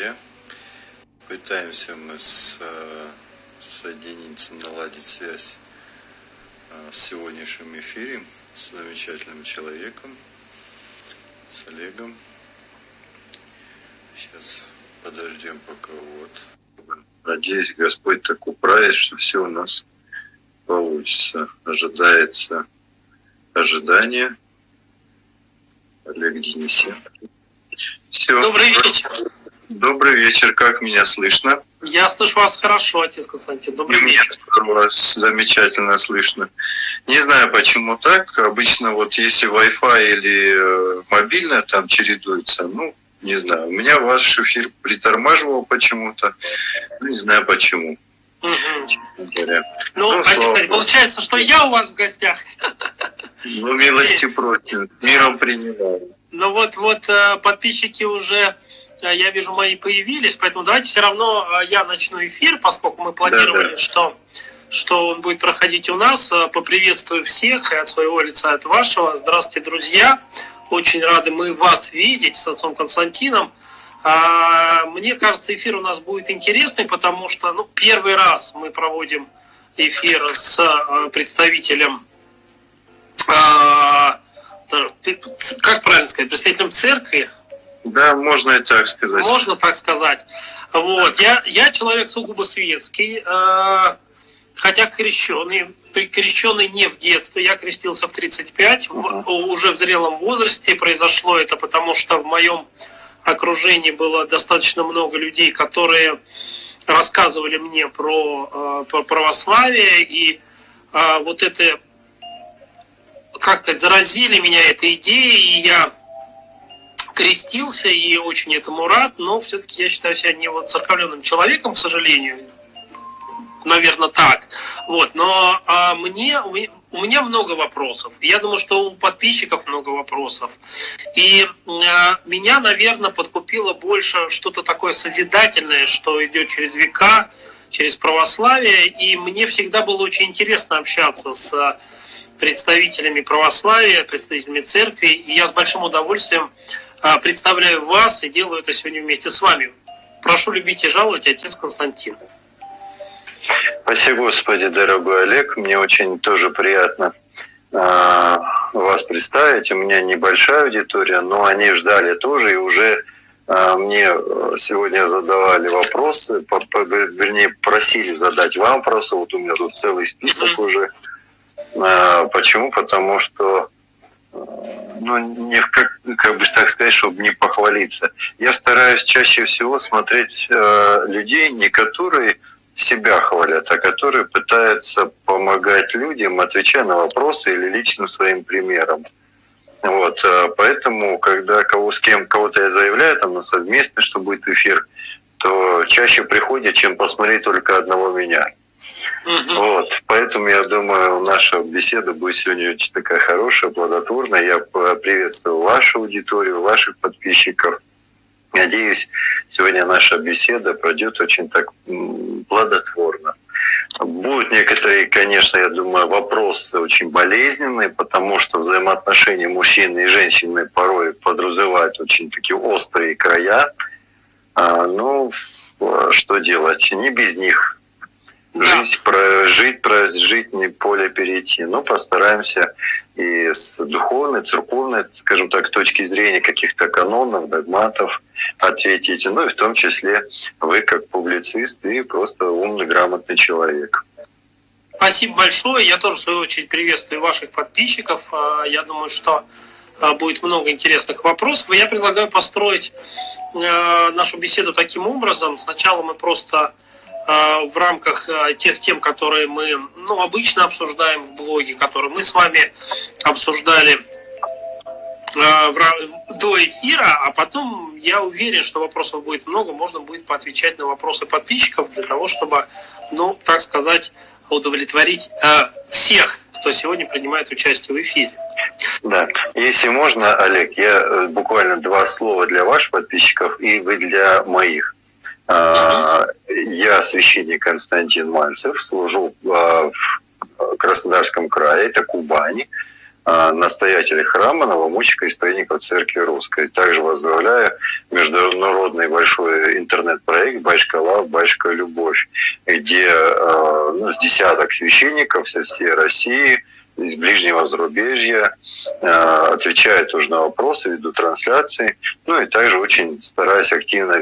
друзья. Пытаемся мы соединиться, наладить связь в сегодняшнем эфире с замечательным человеком, с Олегом. Сейчас подождем пока вот. Надеюсь, Господь так управит, что все у нас получится. Ожидается ожидание. Олег Денисенко. Все. Добрый вечер. Добрый вечер. Как меня слышно? Я слышу вас хорошо, отец Константин. Добрый вечер. Вас замечательно слышно. Не знаю, почему так. Обычно вот если Wi-Fi или мобильное там чередуется, ну, не знаю. У меня ваш эфир притормаживал почему-то. Ну, не знаю почему. Угу. Ну отец, получается, что я у вас в гостях. Ну, милости просим. Миром принимаю. Ну вот подписчики уже, я вижу, мои появились, поэтому давайте все равно я начну эфир, поскольку мы планировали, да. Что он будет проходить у нас. Поприветствую всех и от своего лица, и от вашего. Здравствуйте, друзья. Очень рады мы вас видеть с отцом Константином. Мне кажется, эфир у нас будет интересный, потому что первый раз мы проводим эфир с представителем... Как правильно сказать, представителем церкви? Да, можно и так сказать. Можно так сказать. Вот. Я человек сугубо светский, хотя крещеный. Крещеный не в детстве. Я крестился в 35, уже в зрелом возрасте. Произошло это потому, что в моем окружении было достаточно много людей, которые рассказывали мне про православие. И вот это... как-то заразили меня этой идеей, и я крестился, и очень этому рад, но все-таки я считаю себя не воцерковленным человеком, к сожалению. Наверное, так. Вот. Но у меня много вопросов. Я думаю, что у подписчиков много вопросов. И меня, наверное, подкупило больше что-то такое созидательное, что идет через века, через православие. И мне всегда было очень интересно общаться с представителями православия, представителями церкви. И я с большим удовольствием представляю вас и делаю это сегодня вместе с вами. Прошу любить и жаловать, отец Константин. Спасибо, Господи, дорогой Олег. Мне очень тоже приятно вас представить. У меня небольшая аудитория, но они ждали тоже и уже... Мне сегодня задавали вопросы, вернее, просили задать вам вопросы. Вот у меня тут целый список уже. Почему? Потому что, не как бы так сказать, чтобы не похвалиться. Я стараюсь чаще всего смотреть людей, не которые себя хвалят, а которые пытаются помогать людям, отвечая на вопросы или личным своим примером. Вот, поэтому, когда кого-то я заявляю там на совместный, что будет эфир, то чаще приходит, чем посмотреть только одного меня. Вот, поэтому я думаю, наша беседа будет сегодня очень такая хорошая, плодотворная. Я приветствую вашу аудиторию, ваших подписчиков. Надеюсь, сегодня наша беседа пройдет очень так плодотворно. Будут некоторые, конечно, я думаю, вопросы очень болезненные, потому что взаимоотношения мужчины и женщины порой подразумевают очень такие острые края. Ну, что делать? Не без них. Жить, не поле перейти. Но постараемся и с духовной, церковной, скажем так, точки зрения каких-то канонов, догматов ответить. Ну и в том числе вы как публицист и просто умный, грамотный человек. Спасибо большое. Я тоже, в свою очередь, приветствую ваших подписчиков. Я думаю, что будет много интересных вопросов. И я предлагаю построить нашу беседу таким образом. Сначала мы просто... в рамках тех тем, которые мы обычно обсуждаем в блоге, которые мы с вами обсуждали до эфира, а потом я уверен, что вопросов будет много, можно будет поотвечать на вопросы подписчиков для того, чтобы, так сказать, удовлетворить всех, кто сегодня принимает участие в эфире. Да. Если можно, Олег, я буквально два слова для ваших подписчиков и вы для моих. Я священник Константин Мальцев, служу в Краснодарском крае, это Кубани. настоятеля храма, новомученика и священника Церкви Русской. Также возглавляю международный большой интернет-проект «Батюшка Любовь», где с десяток священников со всей России, из ближнего зарубежья, отвечают уже на вопросы, ведут трансляции. Ну и также очень стараюсь активно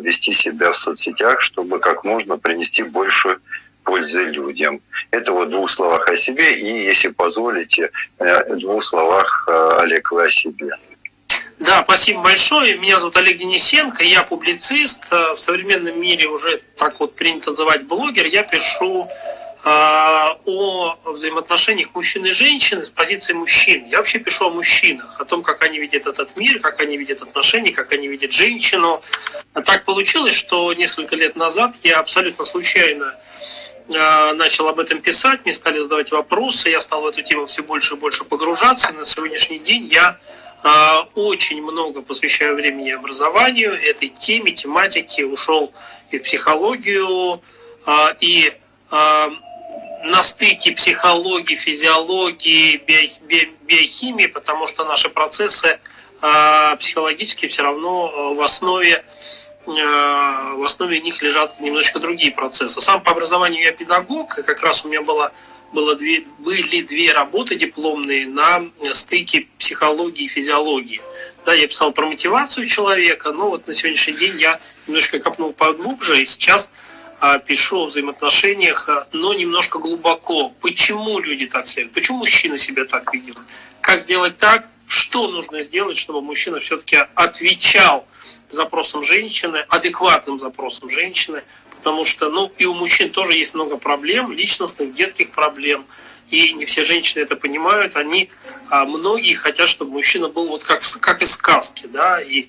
вести себя в соцсетях, чтобы как можно принести больше пользы людям. Это вот в двух словах о себе и, если позволите, в двух словах, Олег, вы о себе. Да, спасибо большое. Меня зовут Олег Денисенко, я публицист. В современном мире уже так вот принято называть блогер. Я пишу о взаимоотношениях мужчин и женщин с позиции мужчин. Я вообще пишу о мужчинах, о том, как они видят этот мир, как они видят отношения, как они видят женщину. А так получилось, что несколько лет назад я абсолютно случайно начал об этом писать, мне стали задавать вопросы, я стал в эту тему все больше и больше погружаться. И на сегодняшний день я очень много посвящаю времени образованию, этой теме, тематике, ушел и в психологию, и на стыке психологии, физиологии, биохимии, потому что наши процессы психологические все равно в основе них лежат немножечко другие процессы. Сам по образованию я педагог, и как раз у меня были две работы дипломные на стыке психологии и физиологии. Да, я писал про мотивацию человека, но вот на сегодняшний день я немножко копнул поглубже, и сейчас пишу о взаимоотношениях, но немножко глубоко. Почему люди так себя ведут? Почему мужчины себя так ведут? Как сделать так? Что нужно сделать, чтобы мужчина все-таки отвечал запросам женщины, адекватным запросам женщины? Потому что, и у мужчин тоже есть много проблем, личностных, детских проблем. И не все женщины это понимают. Многие хотят, чтобы мужчина был вот как из сказки, да, и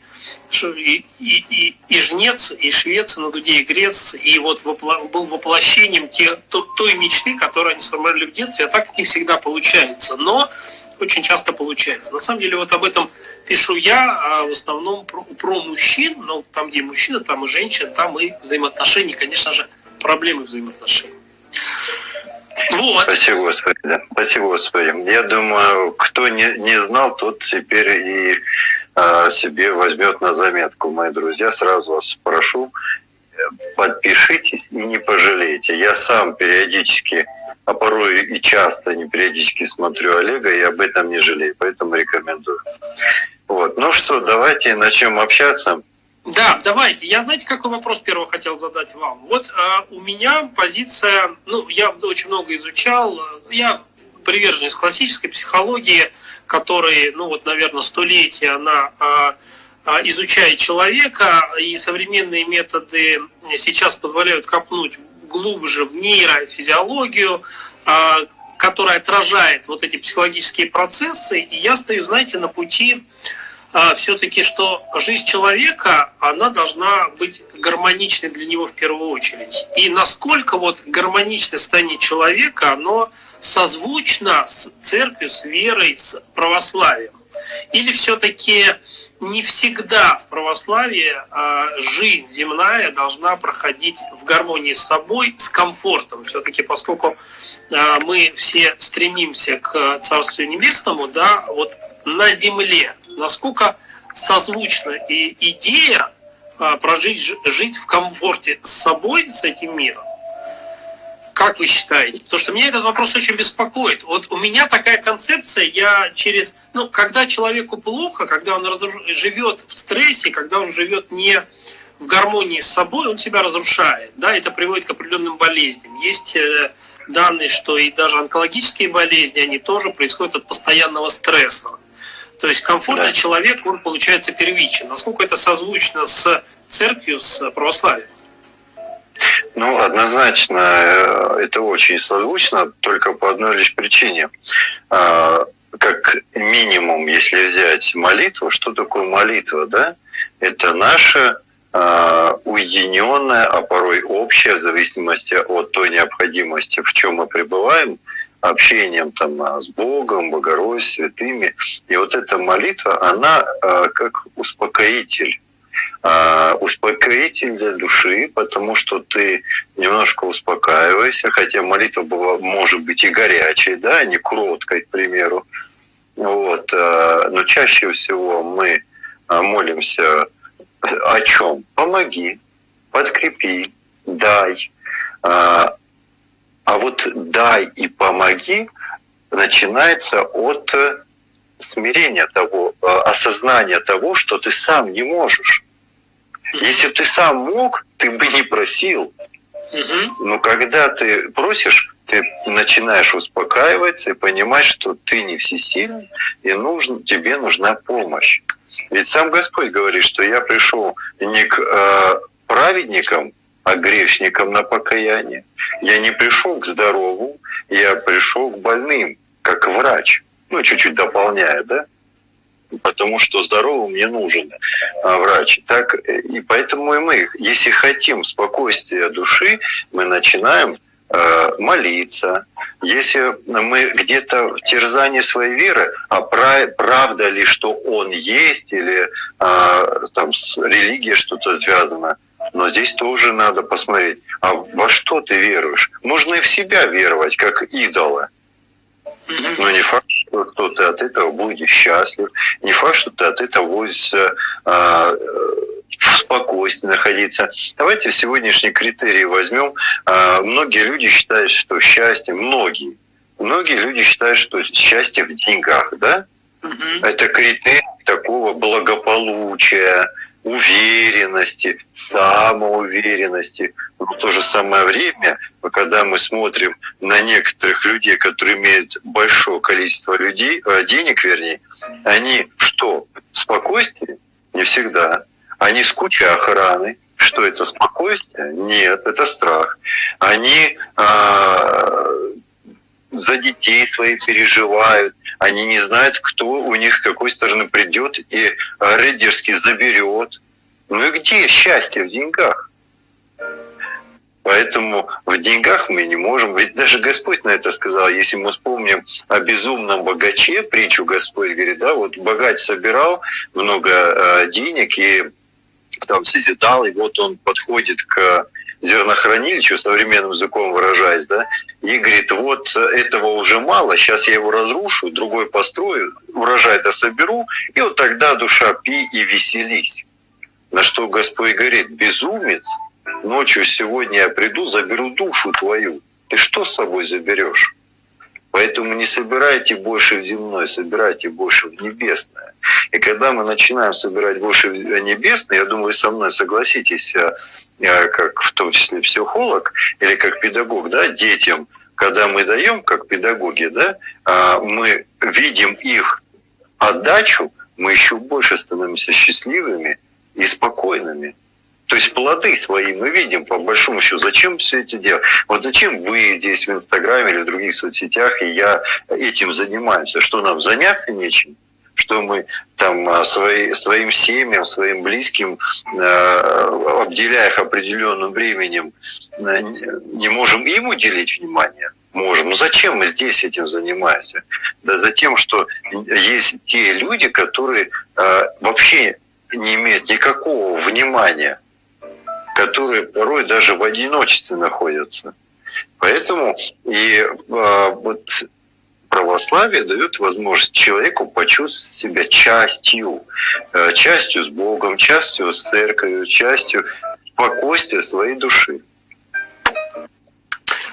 жнец, и швец, и на дуде, и грец, и вот был воплощением той мечты, которую они сформировали в детстве, а так не всегда получается, но очень часто получается. На самом деле вот об этом пишу я, в основном про мужчин, но там, где мужчина, там и женщина, там и взаимоотношения, конечно же, проблемы взаимоотношений. Вот. Спасибо, Господи. Спасибо, Господи. Я думаю, кто не знал, тот теперь и себе возьмет на заметку. Мои друзья, сразу вас прошу, подпишитесь и не пожалейте. Я сам периодически, а порой и часто, не периодически смотрю Олега и об этом не жалею, поэтому рекомендую. Вот. Ну что, давайте начнем общаться. Да, давайте. Я, знаете, какой вопрос первого хотел задать вам? Вот у меня позиция, я очень много изучал, я приверженец классической психологии, которой, наверное, столетия она изучает человека, и современные методы сейчас позволяют копнуть глубже в нейрофизиологию, которая отражает вот эти психологические процессы, и я стою, знаете, на пути все-таки, что жизнь человека, она должна быть гармоничной для него в первую очередь. И насколько вот гармоничное состояние человека, оно созвучно с церковью, с верой, с православием? Или все-таки не всегда в православии жизнь земная должна проходить в гармонии с собой, с комфортом? Все-таки, поскольку мы все стремимся к Царству Небесному, да, вот на земле, насколько созвучна и идея жить в комфорте с собой, с этим миром? Как вы считаете? Потому что меня этот вопрос очень беспокоит. Вот у меня такая концепция, когда человеку плохо, когда он живет в стрессе, когда он живет не в гармонии с собой, он себя разрушает. Да, это приводит к определенным болезням. Есть данные, что и даже онкологические болезни, они тоже происходят от постоянного стресса. То есть комфортный человек, он получается первичен. Насколько это созвучно с церковью, с православием? Однозначно, это очень созвучно, только по одной лишь причине. Как минимум, если взять молитву, что такое молитва, да? Это наша уединенная, а порой общая, в зависимости от той необходимости, в чем мы пребываем, общением с Богом, Богородицей, святыми. И вот эта молитва, она как успокоитель. успокоитель для души, потому что ты немножко успокаиваешься, хотя молитва была, может быть, и горячей, да, не кроткой, к примеру. Вот. Но чаще всего мы молимся о чем? Помоги, подкрепи, дай. А вот дай и помоги начинается от смирения того, осознания того, что ты сам не можешь. Если бы ты сам мог, ты бы не просил. Но когда ты просишь, ты начинаешь успокаиваться и понимать, что ты не всесильный, и тебе нужна помощь. Ведь сам Господь говорит, что я пришел не к праведникам, а грешникам на покаяние. Я не пришел к здоровым, я пришел к больным, как врач. Ну, чуть-чуть дополняя, да? Потому что здоровым не нужен врач. Так, и поэтому и мы, если хотим спокойствия души, мы начинаем молиться. Если мы где-то в терзании своей веры, а правда ли, что он есть, или там с религией что-то связано, но здесь тоже надо посмотреть, а во что ты веруешь. Можно и в себя веровать, как идола. Но не факт, что ты от этого будешь счастлив, не факт, что ты от этого будешь в спокойствии находиться. Давайте сегодняшний критерий возьмем. Многие люди считают, что счастье, многие люди считают, что счастье в деньгах, да? Это критерий такого благополучия, уверенности, самоуверенности. Но в то же самое время, когда мы смотрим на некоторых людей, которые имеют большое количество денег, вернее, они что? Спокойствие? Не всегда. Они с кучей охраны. Что это? Спокойствие? Нет, это страх. Они за детей своих переживают. Они не знают, кто у них с какой стороны придет и рейдерски заберет. Ну и где счастье в деньгах? Поэтому в деньгах мы не можем. Ведь даже Господь на это сказал. Если мы вспомним о безумном богаче, притчу Господь говорит, да, вот богач собирал много денег и там созидал, и вот он подходит к зернохранилищу, современным языком выражаясь, да, и говорит, вот этого уже мало, сейчас я его разрушу, другой построю, урожай дособеру, и вот тогда душа пи и веселись. На что Господь говорит, безумец, ночью сегодня я приду, заберу душу твою. Ты что с собой заберешь? Поэтому не собирайте больше в земное, собирайте больше в небесное. И когда мы начинаем собирать больше в небесное, я думаю, вы со мной согласитесь, как в том числе психолог или как педагог, да, детям, когда мы даем, как педагоги, да, мы видим их отдачу, мы еще больше становимся счастливыми и спокойными. То есть плоды свои мы видим, по большому счету, зачем все это делать? Вот зачем вы здесь в Инстаграме или в других соцсетях, и я этим занимаемся? Что нам заняться нечем? Что мы там своим семьям, своим близким, обделяя их определенным временем, не можем им уделить внимание? Можем. Но зачем мы здесь этим занимаемся? Да за тем, что есть те люди, которые вообще не имеют никакого внимания, которые порой даже в одиночестве находятся. Поэтому и вот православие дает возможность человеку почувствовать себя частью. Частью с Богом, частью с Церковью, частью спокойствия своей души.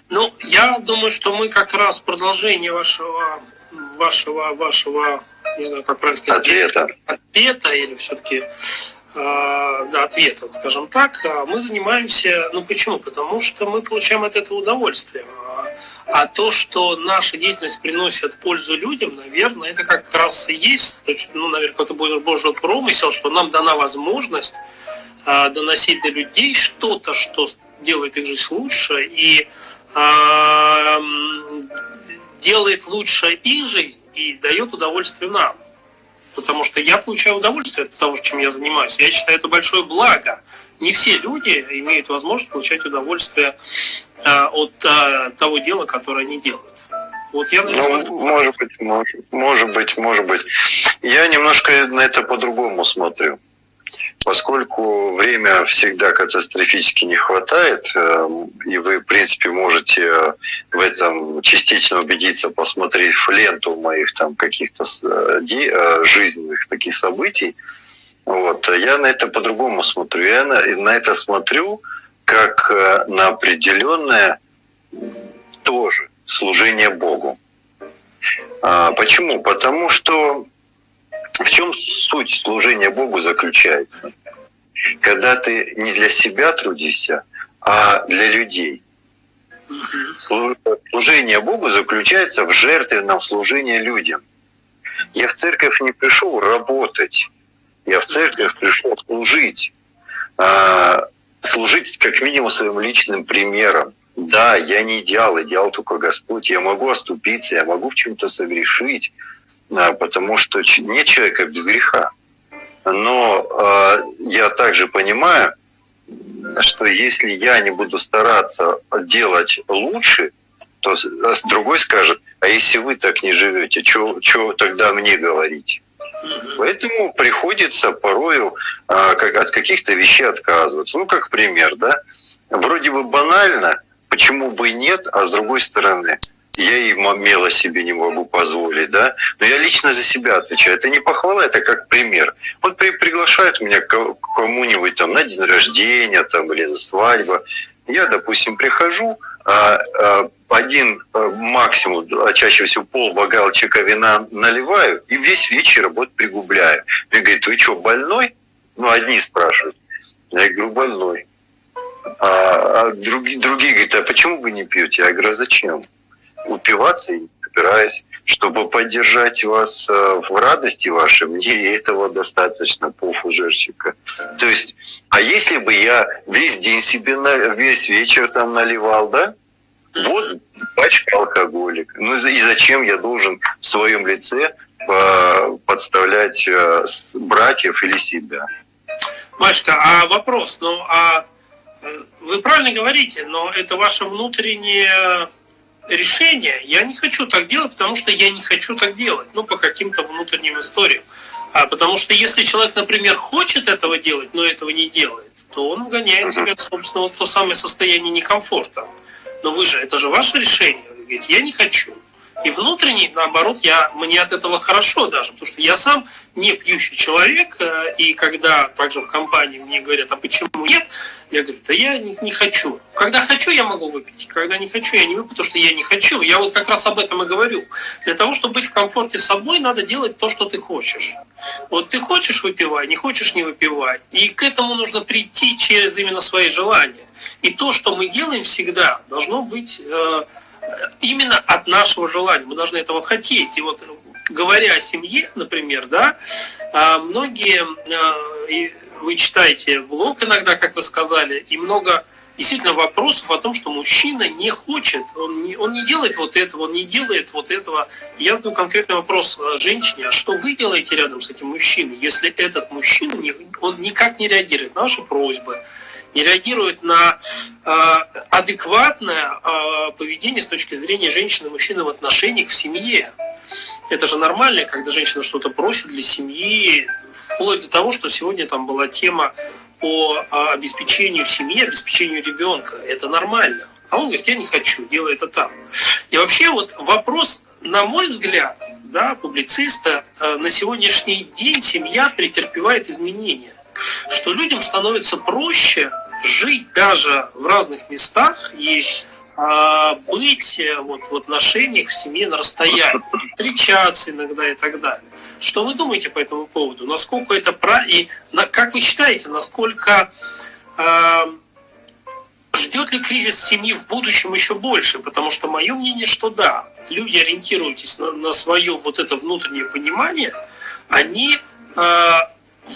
Ну, я думаю, что мы как раз продолжение вашего не знаю, как правильно сказать, ответа или все-таки ответа, скажем так, мы занимаемся, ну почему? Потому что мы получаем от этого удовольствие. А то, что наша деятельность приносит пользу людям, наверное, это как раз и есть, то есть, ну, наверное, какой-то Божий промысел, что нам дана возможность доносить до людей что-то, что делает их жизнь лучше и делает лучше их жизнь и дает удовольствие нам. Потому что я получаю удовольствие от того, чем я занимаюсь. Я считаю, это большое благо. Не все люди имеют возможность получать удовольствие от того дела, которое они делают. Вот я, наверное, ну, может быть. Я немножко на это по-другому смотрю. Поскольку время всегда катастрофически не хватает, и вы, в принципе, можете в этом частично убедиться, посмотреть ленту моих там каких-то жизненных таких событий, вот, я на это по-другому смотрю. Я на это смотрю как на определенное тоже служение Богу. Почему? Потому что в чем суть служения Богу заключается? Когда ты не для себя трудишься, а для людей. Служение Богу заключается в жертвенном служении людям. Я в церковь не пришел работать, я в церковь пришел служить. Служить как минимум своим личным примером. Да, я не идеал, идеал только Господь. Я могу оступиться, я могу в чем-то согрешить, потому что нет человека без греха. Но я также понимаю, что если я не буду стараться делать лучше, то другой скажет, а если вы так не живете, что тогда мне говорить? Поэтому приходится порою от каких-то вещей отказываться. Ну, как пример, да? Вроде бы банально, почему бы и нет, а с другой стороны, я и мелочь себе не могу позволить, да? Но я лично за себя отвечаю. Это не похвала, это как пример. Вот приглашают меня кому-нибудь там на день рождения там, или на свадьбу. Я, допустим, прихожу, один максимум, а чаще всего пол-бокалчика вина наливаю и весь вечер вот пригубляю. Мне говорит, вы что, больной? Ну, одни спрашивают. Я говорю, больной. А другие говорят, а почему вы не пьете? Я говорю, а зачем? Упиваться я не собираюсь, чтобы поддержать вас в радости вашей, мне этого достаточно, полфужерчика. То есть, а если бы я весь день себе, весь вечер там наливал, да? Вот пачка алкоголик. Ну и зачем я должен в своем лице подставлять братьев или себя? Машка, а вопрос, ну а вы правильно говорите, но это ваше внутреннее решение. Я не хочу так делать, потому что я не хочу так делать, ну по каким-то внутренним историям. А потому что если человек, например, хочет этого делать, но этого не делает, то он вгоняет себя, собственно, вот то самое состояние некомфорта. Но вы же, это же ваше решение. Вы говорите, я не хочу. И внутренне, наоборот, мне от этого хорошо даже, потому что я сам не пьющий человек, и когда также в компании мне говорят, а почему нет, я говорю, да я не хочу. Когда хочу, я могу выпить, когда не хочу, я не выпью, потому что я не хочу. Я вот как раз об этом и говорю. Для того, чтобы быть в комфорте с собой, надо делать то, что ты хочешь. Вот ты хочешь — выпивай, не хочешь — не выпивай. И к этому нужно прийти через именно свои желания. И то, что мы делаем всегда, должно быть... именно от нашего желания. Мы должны этого хотеть. И вот говоря о семье, например, да, многие, вы читаете блог иногда, как вы сказали, и много действительно вопросов о том, что мужчина не хочет, он не делает вот этого, он не делает вот этого. Я задаю конкретный вопрос женщине, а что вы делаете рядом с этим мужчиной, если этот мужчина, он никак не реагирует на ваши просьбы, не реагирует на адекватное поведение с точки зрения женщины и мужчины в отношениях в семье. Это же нормально, когда женщина что-то просит для семьи, вплоть до того, что сегодня там была тема по обеспечению семьи, обеспечению ребенка. Это нормально. А он говорит, я не хочу, делай это там. И вообще вот вопрос, на мой взгляд, да, публициста, на сегодняшний день семья претерпевает изменения. Что людям становится проще жить даже в разных местах и быть вот в отношениях в семье на расстоянии, встречаться иногда и так далее. Что вы думаете по этому поводу? Насколько это и как вы считаете, насколько ждет ли кризис семьи в будущем еще больше? Потому что мое мнение, что да, люди, ориентируйтесь на свое вот это внутреннее понимание, они в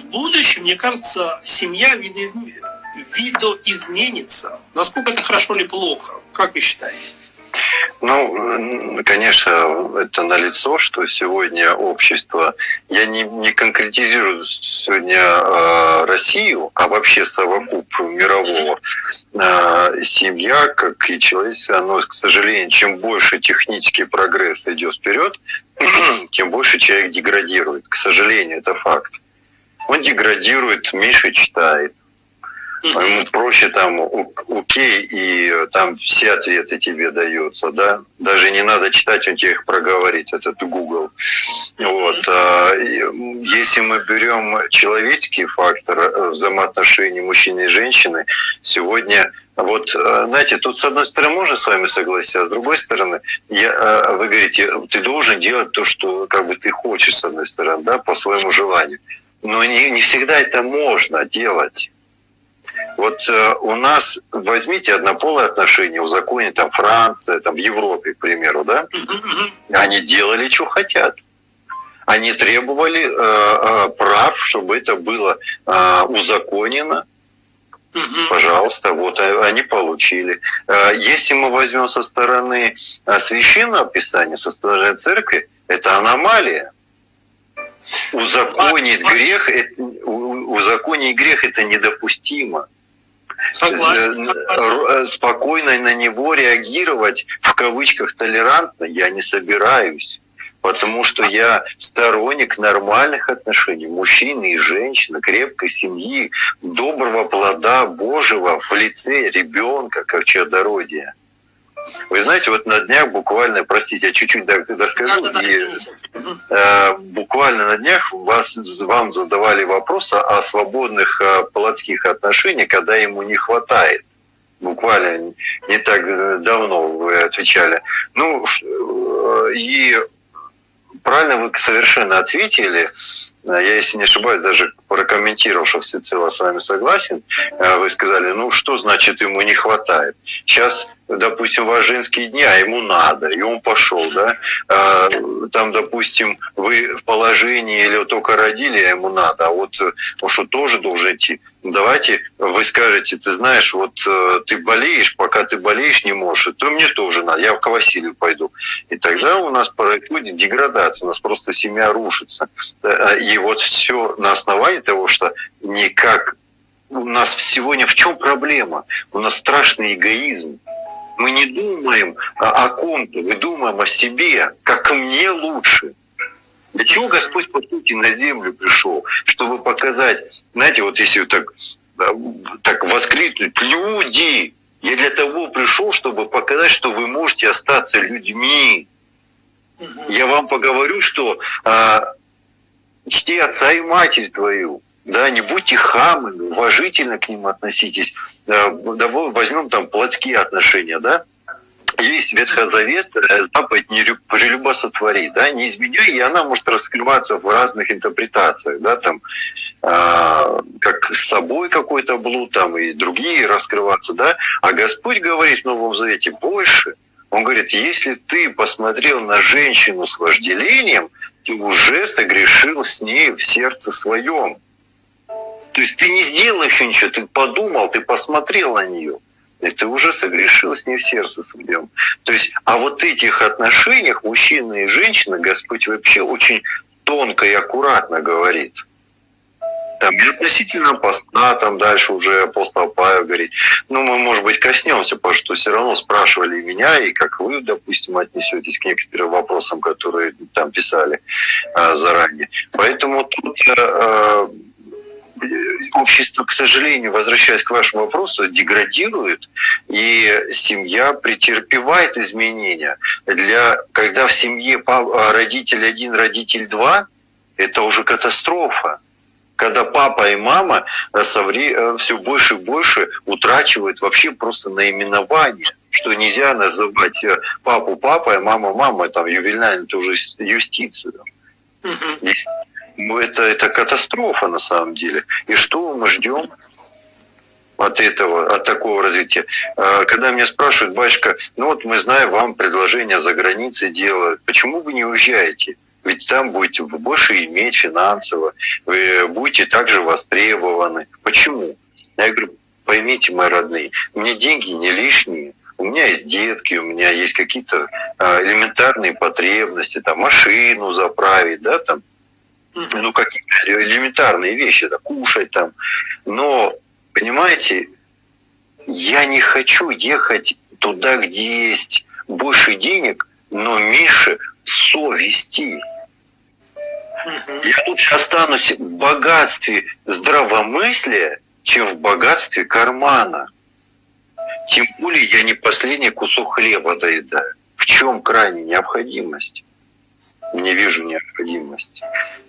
будущем, мне кажется, семья видоизменится. Насколько это хорошо или плохо? Как вы считаете? Ну, конечно, это налицо, что сегодня общество... Я не конкретизирую сегодня Россию, а вообще совокуп мирового. Семья, как и человечество, оно, к сожалению, чем больше технический прогресс идет вперед, тем больше человек деградирует. К сожалению, это факт. Он деградирует, меньше читает. Ему проще там окей, и там все ответы тебе даются, да. Даже не надо читать, он тебе их проговорит, этот Google. Вот. Если мы берем человеческий фактор взаимоотношений мужчины и женщины, сегодня, вот, знаете, тут с одной стороны можно с вами согласиться, а с другой стороны, вы говорите, ты должен делать то, что как бы ты хочешь, с одной стороны, да, по своему желанию. Но не всегда это можно делать. Вот у нас, возьмите однополые отношения, узаконили там Франция, там в Европе, к примеру, да? Они делали, что хотят. Они требовали прав, чтобы это было узаконено. Пожалуйста, вот они получили. Если мы возьмем со стороны священного писания, со стороны церкви, это аномалия. Узаконить грех — это недопустимо. Согласен. Спокойно на него реагировать, в кавычках, толерантно я не собираюсь, потому что я сторонник нормальных отношений мужчины и женщины, крепкой семьи, доброго плода Божьего в лице ребенка, как чадородия. Вы знаете, вот на днях буквально, простите, я чуть-чуть доскажу, буквально на днях вам задавали вопрос о свободных плотских отношениях, когда ему не хватает. Буквально не так давно вы отвечали. Ну, и правильно вы совершенно ответили. Я, если не ошибаюсь, даже прокомментировал, что всецело с вами согласен. Вы сказали, ну что значит ему не хватает? Сейчас, допустим, у вас женские дни, а ему надо, и он пошел, да? Там, допустим, вы в положении или только родили, а ему надо, а вот он что, тоже должен идти? Давайте вы скажете, ты знаешь, вот ты болеешь, пока ты болеешь не можешь, то мне тоже надо, я к Василию пойду. И тогда у нас происходит деградация, у нас просто семья рушится. И вот все на основании того, что никак у нас сегодня в чем проблема? У нас страшный эгоизм. Мы не думаем о ком-то, мы думаем о себе, как мне лучше. Для чего Господь, по сути, на землю пришел? Чтобы показать, знаете, вот если так воскликнуть, люди, я для того пришел, чтобы показать, что вы можете остаться людьми. Я вам поговорю, что чти отца и матерь твою. Да, не будьте хамами, уважительно к ним относитесь. Давай возьмем там плотские отношения, да? Есть Ветхозавет, заповедь не прелюбосотвори, да, не изменяй, и она может раскрываться в разных интерпретациях, да, там, как с собой какой-то блуд, там, и другие раскрываться, да. А Господь говорит в Новом Завете больше. Он говорит, если ты посмотрел на женщину с вожделением, ты уже согрешил с ней в сердце своем. То есть ты не сделал еще ничего, ты подумал, ты посмотрел на нее, и ты уже согрешил с ней в сердце своем. То есть о вот этих отношениях мужчины и женщины Господь вообще очень тонко и аккуратно говорит. Там относительно поста, там дальше уже апостол Павел говорит. Ну, мы, может быть, коснемся, потому что все равно спрашивали меня, и как вы, допустим, отнесетесь к некоторым вопросам, которые там писали заранее. Поэтому тут общество, к сожалению, возвращаясь к вашему вопросу, деградирует, и семья претерпевает изменения. Когда в семье родитель один, родитель два, это уже катастрофа. Когда папа и мама все больше и больше утрачивают вообще просто наименование, что нельзя называть папу папой, мама мамой, там ювенальную тоже юстицию. Ну, это катастрофа на самом деле. И что мы ждем от этого, от такого развития? Когда меня спрашивают, батюшка, ну вот мы знаем, вам предложение за границей делают, почему вы не уезжаете? Ведь там будете больше иметь финансово, вы будете также востребованы. Почему? Я говорю, поймите, мои родные, мне деньги не лишние. У меня есть детки, у меня есть какие-то элементарные потребности, там машину заправить, да, там, ну, какие-то элементарные вещи, да, кушать там. Но, понимаете, я не хочу ехать туда, где есть больше денег, но меньше совести. Я лучше останусь в богатстве здравомыслия, чем в богатстве кармана. Тем более я не последний кусок хлеба доедаю. В чем крайняя необходимость? Не вижу необходимости.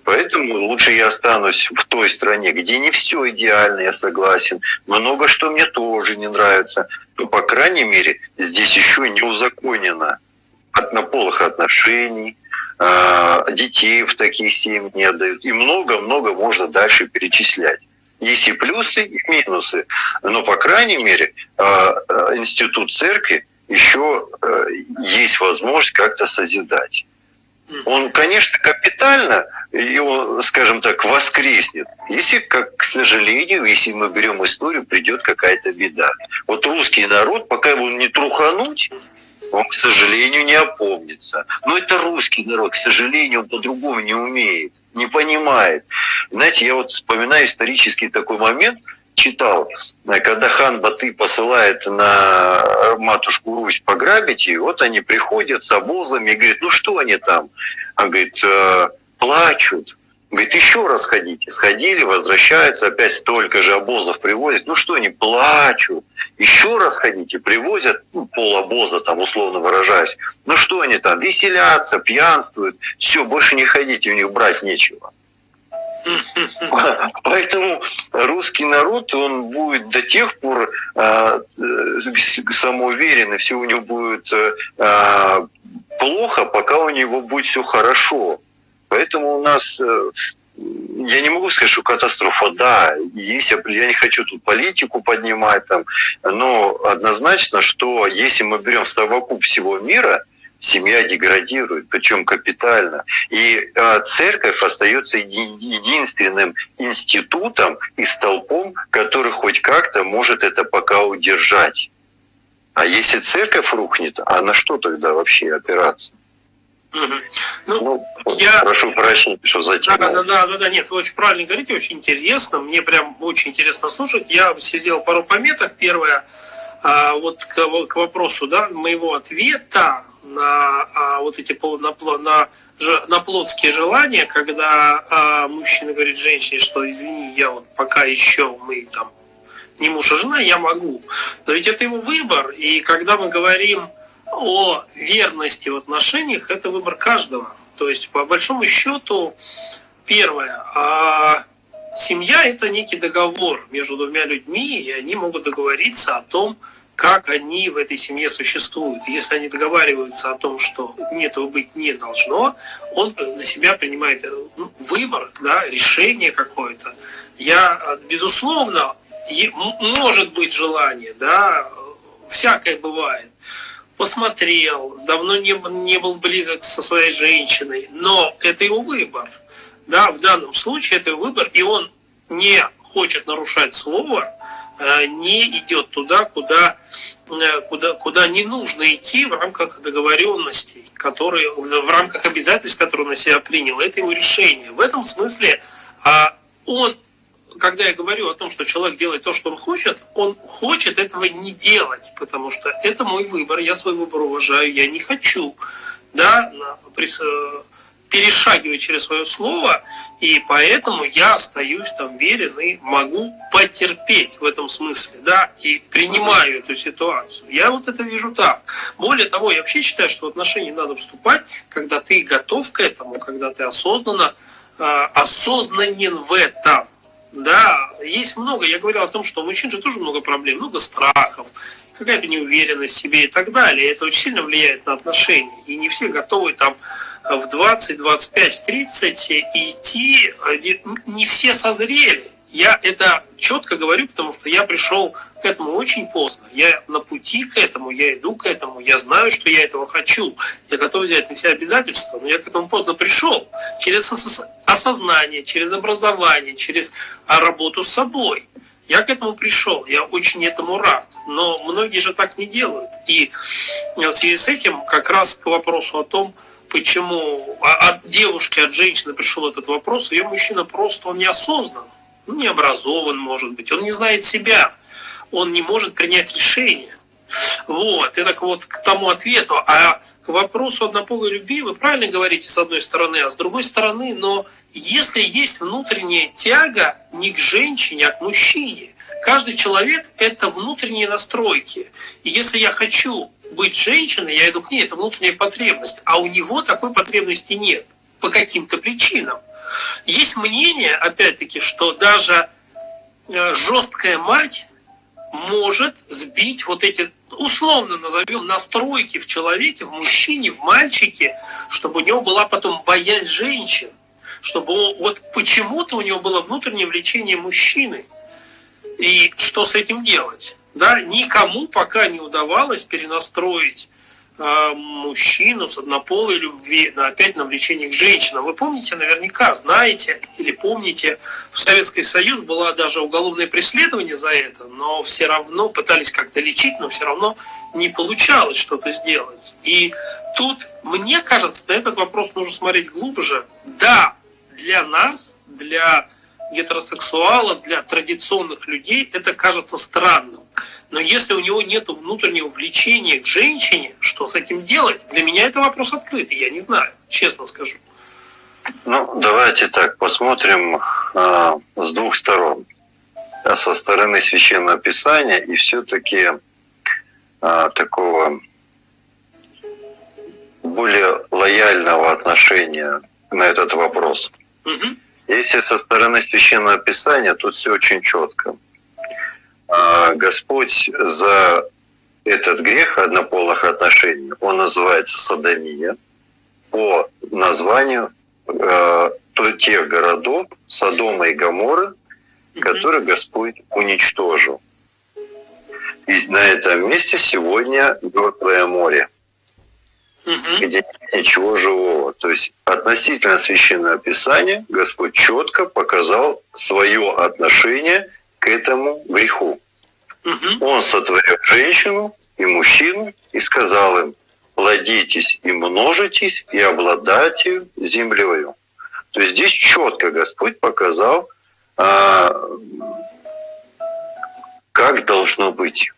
Поэтому лучше я останусь в той стране, где не все идеально, я согласен. Много что мне тоже не нравится. Но, по крайней мере, здесь еще не узаконено однополых отношений, детей в такие семьи не отдают. И много-много можно дальше перечислять. Есть и плюсы, и минусы. Но, по крайней мере, институт церкви еще есть возможность как-то созидать. Он, конечно, капитально, его, скажем так, воскреснет. Если, как, к сожалению, если мы берем историю, придет какая-то беда. Вот русский народ, пока его не трухануть, он, к сожалению, не опомнится. Но это русский народ, к сожалению, он по-другому не умеет, не понимает. Знаете, я вот вспоминаю исторический такой момент, читал, когда хан Баты посылает на матушку Русь пограбить, и вот они приходят с обозами и говорят, ну что они там? Он говорит, плачут. Говорит, еще раз ходите. Сходили, возвращаются, опять столько же обозов привозят. Ну что они, плачут. Еще раз ходите, привозят, ну, пол обоза, там, условно выражаясь. Ну что они там, веселятся, пьянствуют. Все, больше не ходите, у них брать нечего. Поэтому русский народ, он будет до тех пор самоуверен, и все у него будет плохо, пока у него будет все хорошо. Поэтому у нас, я не могу сказать, что катастрофа, да, есть, я не хочу тут политику поднимать, там, но однозначно, что если мы берем совокуп всего мира, семья деградирует, причем капитально. И церковь остается единственным институтом и столпом, который хоть как-то может это пока удержать. А если церковь рухнет, а на что тогда вообще опираться? Угу. Ну, я... Прошу прощения, что затем. Да, нет, вы очень правильно говорите, очень интересно. Мне прям очень интересно слушать. Я сделал пару пометок. Первое, вот к вопросу, да, моего ответа на вот эти на плотские желания, когда мужчина говорит женщине, что извини, я вот пока еще мы там не муж и жена, я могу. Но ведь это его выбор, и когда мы говорим о верности в отношениях, это выбор каждого. То есть по большому счету, первое, семья — это некий договор между двумя людьми, и они могут договориться о том, как они в этой семье существуют. Если они договариваются о том, что этого быть не должно, он на себя принимает выбор, да, решение какое-то. Я, безусловно, может быть желание, да, всякое бывает. Посмотрел, давно не был близок со своей женщиной, но это его выбор. Да, в данном случае это его выбор, и он не хочет нарушать слово, не идет туда, куда не нужно идти в рамках договоренностей, которые, в рамках обязательств, которые он на себя принял. Это его решение. В этом смысле он, когда я говорю о том, что человек делает то, что он хочет этого не делать, потому что это мой выбор, я свой выбор уважаю, я не хочу, да, перешагиваю через свое слово, и поэтому я остаюсь там верен и могу потерпеть в этом смысле, да, и принимаю эту ситуацию. Я вот это вижу так. Более того, я вообще считаю, что в отношения надо вступать, когда ты готов к этому, когда ты осознанен в этом. Да, есть много, я говорил о том, что у мужчин же тоже много проблем, много страхов, какая-то неуверенность в себе и так далее. Это очень сильно влияет на отношения, и не все готовы там в 20, 25, 30 идти, не все созрели. Я это четко говорю, потому что я пришел к этому очень поздно. Я на пути к этому, я иду к этому, я знаю, что я этого хочу. Я готов взять на себя обязательства, но я к этому поздно пришел. Через осознание, через образование, через работу с собой. Я к этому пришел, я очень этому рад, но многие же так не делают. И в связи с этим как раз к вопросу о том, почему от девушки, от женщины пришел этот вопрос, ее мужчина просто он не осознан, не образован, может быть, он не знает себя, он не может принять решение. Вот, это вот к тому ответу. А к вопросу однополой любви вы правильно говорите, с одной стороны, а с другой стороны, но если есть внутренняя тяга не к женщине, а к мужчине, каждый человек — это внутренние настройки. И если я хочу быть женщиной, я иду к ней, это внутренняя потребность. А у него такой потребности нет по каким-то причинам. Есть мнение, опять-таки, что даже жесткая мать может сбить вот эти, условно назовем, настройки в человеке, в мужчине, в мальчике, чтобы у него была потом боязнь женщин, чтобы вот почему-то у него было внутреннее влечение мужчины. И что с этим делать? Да? Никому пока не удавалось перенастроить мужчину с однополой любви опять на влечение к женщинам. Вы помните, наверняка знаете или помните, в Советский Союз было даже уголовное преследование за это, но все равно пытались как-то лечить, но все равно не получалось что-то сделать. И тут, мне кажется, на этот вопрос нужно смотреть глубже. Да, для нас, для гетеросексуалов, для традиционных людей это кажется странным. Но если у него нет внутреннего влечения к женщине, что с этим делать? Для меня это вопрос открытый, я не знаю, честно скажу. Ну, давайте так, посмотрим с двух сторон. Со стороны Священного Писания и все-таки такого более лояльного отношения на этот вопрос. Угу. Если со стороны Священного Писания, тут все очень четко. Господь за этот грех однополых отношений, он называется содомия, по названию тех городов Содома и Гоморры, которые Господь уничтожил. И на этом месте сегодня Мертвое море, где нет ничего живого. То есть относительно Священного Писания Господь четко показал свое отношение к этому греху. Он сотворил женщину и мужчину и сказал им: плодитесь и множитесь, и обладайте землею. То есть здесь четко Господь показал, как должно быть.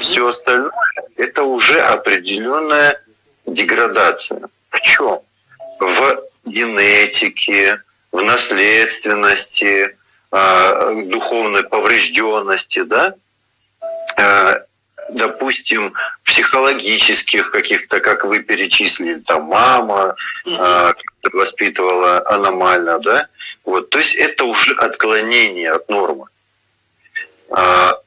Все остальное — это уже определенная деградация. В чем? В генетике, в наследственности, духовной поврежденности, да, допустим, психологических каких-то, как вы перечислили, там мама воспитывала аномально, да, вот, то есть это уже отклонение от нормы.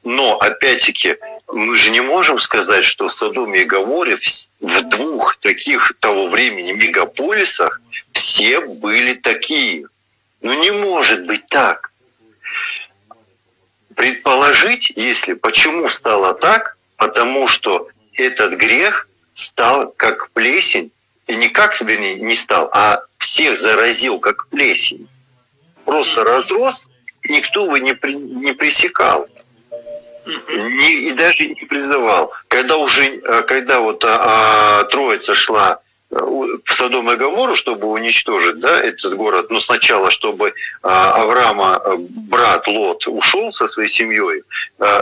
Но опять-таки мы же не можем сказать, что в Содоме и Гоморре, в двух таких того времени мегаполисах, все были такие. Ну не может быть так. Предположить, если почему стало так, потому что этот грех стал как плесень, и никак не стал, а всех заразил как плесень. Просто разрос, и никто его не пресекал, и даже не призывал. Когда вот Троица шла в Содом и Гоморру, чтобы уничтожить, да, этот город, но сначала, чтобы Авраама, брат Лот, ушел со своей семьей,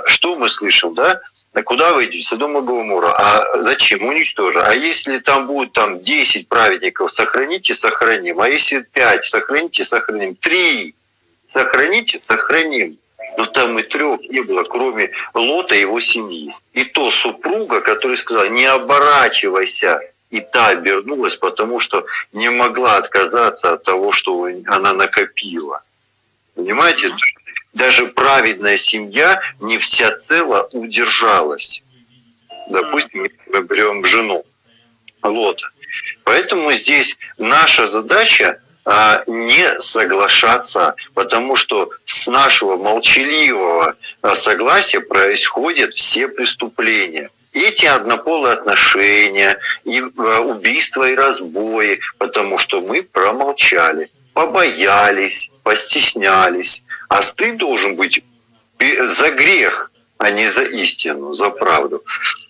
что мы слышим, да? Куда вы идете? Содом и Гоморра. А зачем? Уничтожим. А если там будет там 10 праведников, сохраните, сохраним. А если 5, сохраните, сохраним. 3, сохраните, сохраним. Но там и 3 не было, кроме Лота и его семьи. И то супруга, который сказал: не оборачивайся. И та обернулась, потому что не могла отказаться от того, что она накопила. Понимаете? Даже праведная семья не вся цела удержалась. Допустим, если мы берем жену Лота. Поэтому здесь наша задача не соглашаться, потому что с нашего молчаливого согласия происходят все преступления. Эти однополые отношения, и убийства, и разбои, потому что мы промолчали, побоялись, постеснялись. А стыд должен быть за грех, а не за истину, за правду.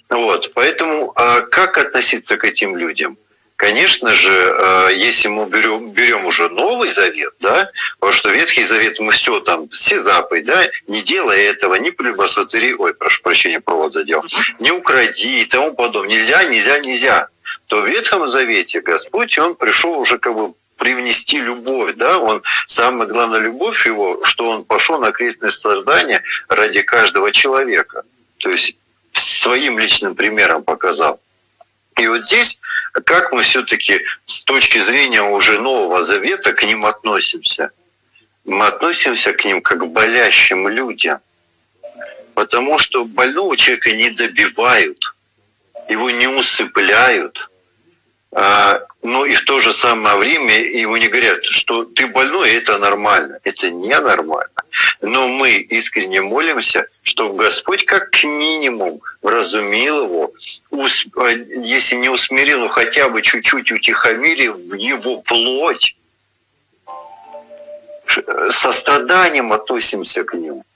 Вот. Поэтому как относиться к этим людям? Конечно же, если мы берем уже Новый Завет, да, потому что Ветхий Завет, мы все там, все заповеди, да, не делай этого, не прелюбодействуй, ой, прошу прощения, провод задел, не укради и тому подобное, нельзя, нельзя, нельзя. То в Ветхом Завете Господь, Он пришел уже как бы привнести любовь, да, он, самое главное, любовь его, что он пошел на крестные страдания ради каждого человека, то есть своим личным примером показал. И вот здесь, как мы все-таки с точки зрения уже Нового Завета к ним относимся? Мы относимся к ним как к болящим людям, потому что больного человека не добивают, его не усыпляют, но и в то же самое время ему не говорят, что ты больной, это нормально. Это не нормально. Но мы искренне молимся, чтобы Господь как минимум вразумил его, если не усмирил, но хотя бы чуть-чуть утихомирил его плоть. Со страданием относимся к нему.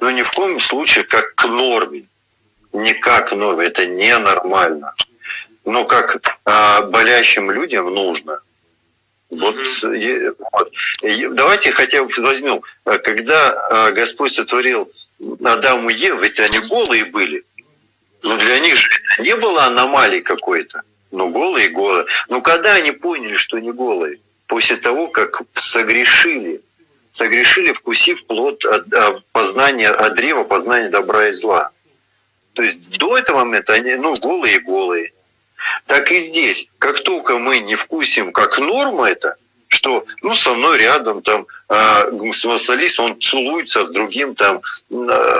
Но ни в коем случае как к норме. Не как к норме, это ненормально. Но как болящим людям нужно. Вот, вот. Давайте хотя бы возьмем, когда Господь сотворил Адаму и Еву, ведь они голые были. Но для них же не было аномалии какой-то. Ну, голые и голые. Но когда они поняли, что не голые? После того, как согрешили. Согрешили, вкусив плод от древа познания добра и зла. То есть до этого момента они голые и голые. Так и здесь, как только мы не вкусим, как норма это, что со мной рядом там гомосексуалист, он целуется с другим там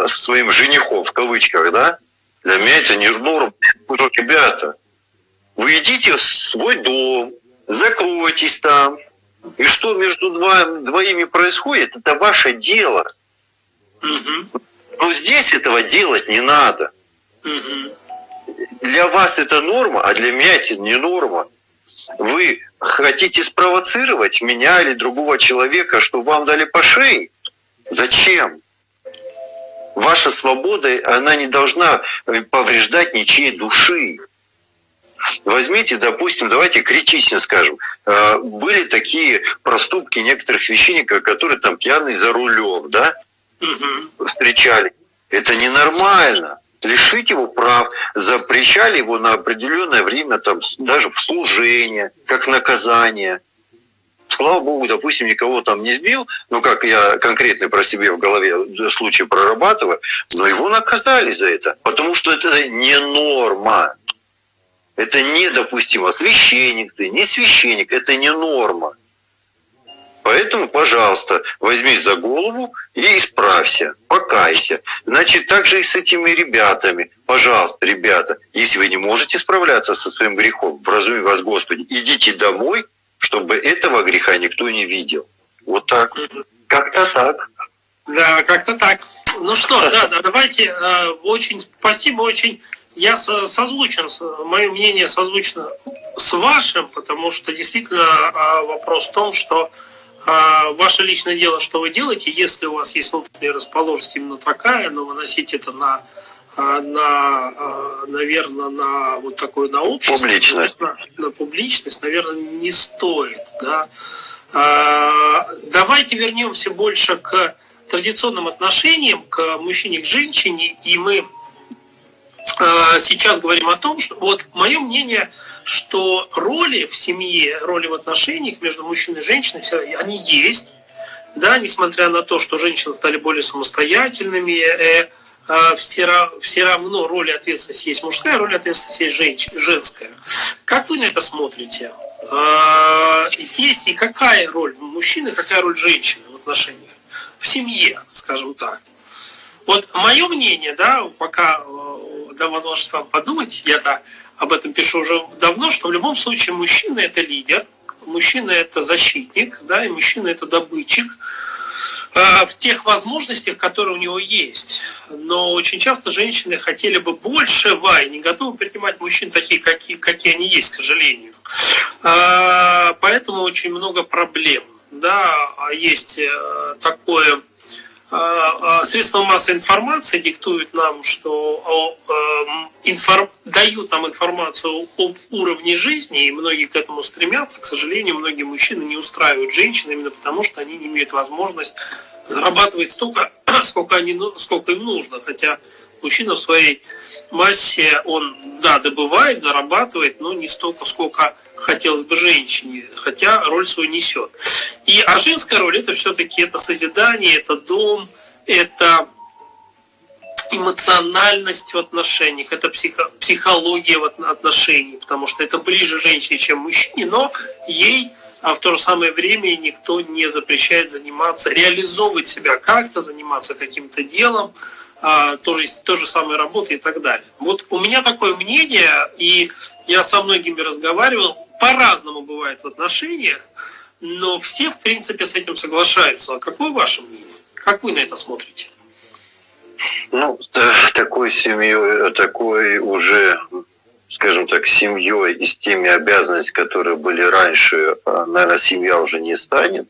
своим женихом, в кавычках, да? Для меня это не норма. Ребята, вы идите в свой дом, закройтесь там. И что между двоими происходит, это ваше дело. Угу. Но здесь этого делать не надо. Угу. Для вас это норма, а для меня это не норма. Вы хотите спровоцировать меня или другого человека, чтобы вам дали по шее? Зачем? Ваша свобода, она не должна повреждать ничьей души. Возьмите, допустим, давайте критично скажем, были такие проступки некоторых священников, которые там пьяные за рулем, да, встречали. Это ненормально. Лишить его прав, запрещали его на определенное время, там, даже в служение, как наказание. Слава Богу, допустим, никого там не сбил, но как я конкретно про себя в голове случай прорабатываю, но его наказали за это, потому что это не норма. Это недопустимо. Священник ты, не священник, это не норма. Поэтому, пожалуйста, возьмись за голову и исправься, покайся. Значит, так же и с этими ребятами. Пожалуйста, ребята, если вы не можете справляться со своим грехом, вразуми вас, Господи, идите домой, чтобы этого греха никто не видел. Вот так. Как-то так. Да, как-то так. Ну что ж, да, давайте. Очень спасибо, очень. Я созвучен, мое мнение созвучно с вашим, потому что действительно вопрос в том, что ваше личное дело, что вы делаете, если у вас есть внутренняя расположенность именно такая, но выносить это наверное, на вот такое на общество, публичность. На публичность, наверное, не стоит. Да? Давайте вернемся больше к традиционным отношениям, к мужчине, к женщине, и мы сейчас говорим о том, что вот мое мнение, что роли в семье, роли в отношениях между мужчиной и женщиной, они есть, да, несмотря на то, что женщины стали более самостоятельными, все равно роль и ответственность есть мужская, роль и ответственность есть женская. Как вы на это смотрите? Есть и какая роль мужчины, какая роль женщины в отношениях, в семье, скажем так. Вот мое мнение, да, пока дам возможность вам подумать, я-то об этом пишу уже давно, что в любом случае мужчина – это лидер, мужчина – это защитник, да, и мужчина – это добытчик в тех возможностях, которые у него есть. Но очень часто женщины хотели бы большего и не готовы принимать мужчин такие, какие они есть, к сожалению. Поэтому очень много проблем. Да, есть такое средства массовой информации диктуют нам, что дают нам информацию об уровне жизни, и многие к этому стремятся. К сожалению, многие мужчины не устраивают женщин именно потому, что они не имеют возможность зарабатывать столько, сколько им нужно. Хотя мужчина в своей массе, он, да, добывает, зарабатывает, но не столько, сколько хотелось бы женщине, хотя роль свою несет. А женская роль — это все-таки это созидание, это дом, это эмоциональность в отношениях, это психология в отношениях, потому что это ближе женщине, чем мужчине, но ей в то же самое время никто не запрещает заниматься, реализовывать себя как-то, заниматься каким-то делом, той же самой работы и так далее. Вот у меня такое мнение, и я со многими разговаривал, по-разному бывает в отношениях, но все, в принципе, с этим соглашаются. А какое ваше мнение? Как вы на это смотрите? Ну, такой семьей, такой уже, скажем так, семьей и с теми обязанностями, которые были раньше, наверное, семья уже не станет.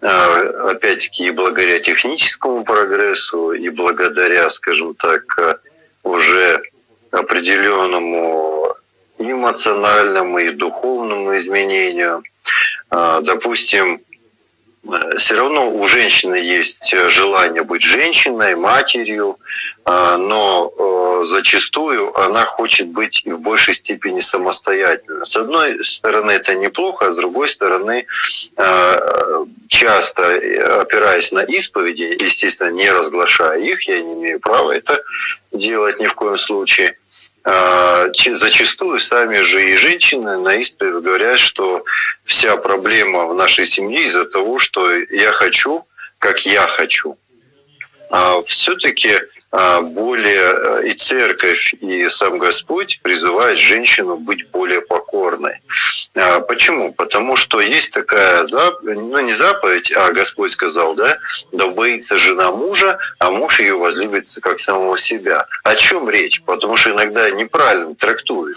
Опять-таки, и благодаря техническому прогрессу, и благодаря, скажем так, уже определенному эмоциональному и духовному изменению, допустим, все равно у женщины есть желание быть женщиной, матерью, но зачастую она хочет быть в большей степени самостоятельной. С одной стороны, это неплохо, а с другой стороны, часто опираясь на исповеди, естественно, не разглашая их, я не имею права это делать ни в коем случае, зачастую сами же и женщины на исповедь говорят, что вся проблема в нашей семье из-за того, что я хочу, как я хочу. Все-таки более и церковь, и сам Господь призывает женщину быть более покорной. Почему? Потому что есть такая заповедь, ну не заповедь, а Господь сказал, да боится жена мужа, а муж ее возлюбится как самого себя. О чем речь? Потому что иногда неправильно трактуют.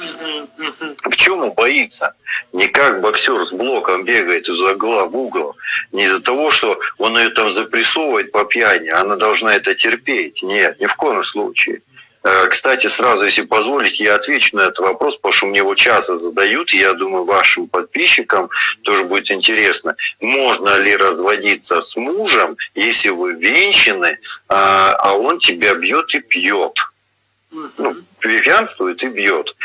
В чем он боится? Не как боксер с блоком бегает из угла в угол, не из-за того, что он ее там запрессовывает по пьяни, она должна это терпеть. Нет, ни в коем случае. Кстати, сразу, если позволите, я отвечу на этот вопрос, потому что мне его часто задают, и я думаю, вашим подписчикам тоже будет интересно. Можно ли разводиться с мужем, если вы венчаны, а он тебя бьет и пьет? Ну, пьянствует и бьет.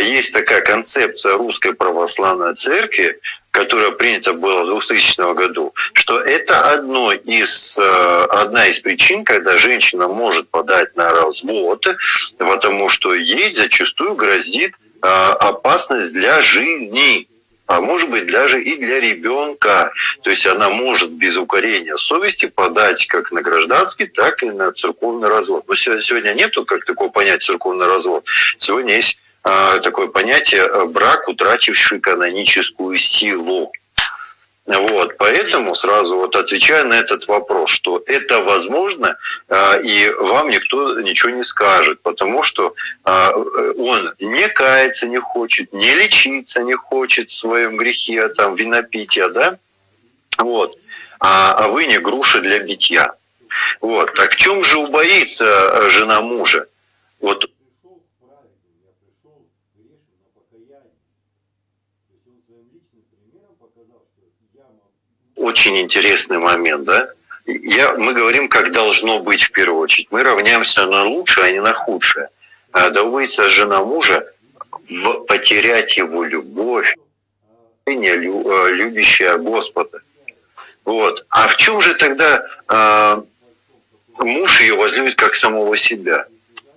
Есть такая концепция Русской православной церкви, которая принята была в 2000 году, что это одна из причин, когда женщина может подать на развод, потому что ей зачастую грозит опасность для жизни, а может быть даже и для ребенка. То есть она может без укорения совести подать как на гражданский, так и на церковный развод. Но сегодня нету как такого понятия церковный развод. Сегодня есть такое понятие брак, утративший каноническую силу. Вот, поэтому сразу вот отвечая на этот вопрос, что это возможно, и вам никто ничего не скажет, потому что он не каяться не хочет, не лечиться не хочет в своем грехе, там, винопития, да? Вот. А вы не груша для битья. Вот. Так в чем же убоится жена мужа? Вот. Очень интересный момент, да? Мы говорим, как должно быть в первую очередь. Мы равняемся на лучшее, а не на худшее. Да боится жена мужа потерять его любовь, любящая Господа. Вот. А в чем же тогда муж ее возлюбит как самого себя?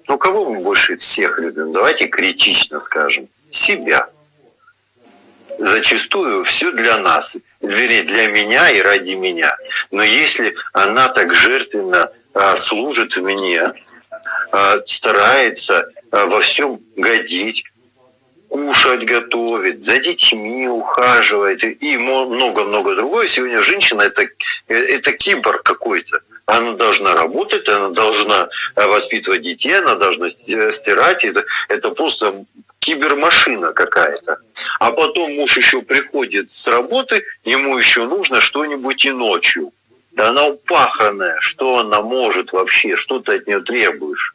Ну, кого мы больше всех любим? Давайте критично скажем. Себя. Зачастую все для нас, вернее, для меня и ради меня. Но если она так жертвенно служит мне, старается во всем годить, кушать готовит, за детьми ухаживает и много-много другое. Сегодня женщина — это киборг какой-то. Она должна работать, она должна воспитывать детей, она должна стирать. Это просто кибермашина какая-то. А потом муж еще приходит с работы, ему еще нужно что-нибудь и ночью. Да она упаханная, что она может вообще, что ты от нее требуешь?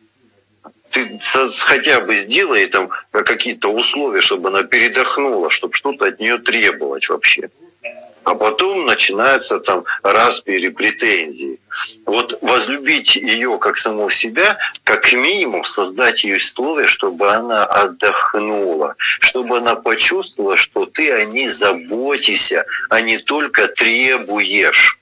Ты хотя бы сделай там какие-то условия, чтобы она передохнула, чтобы что-то от нее требовать вообще. А потом начинаются там распри, претензии. Вот возлюбить ее как саму себя, как минимум создать ей условия, чтобы она отдохнула, чтобы она почувствовала, что ты о ней заботишься, а не только требуешь.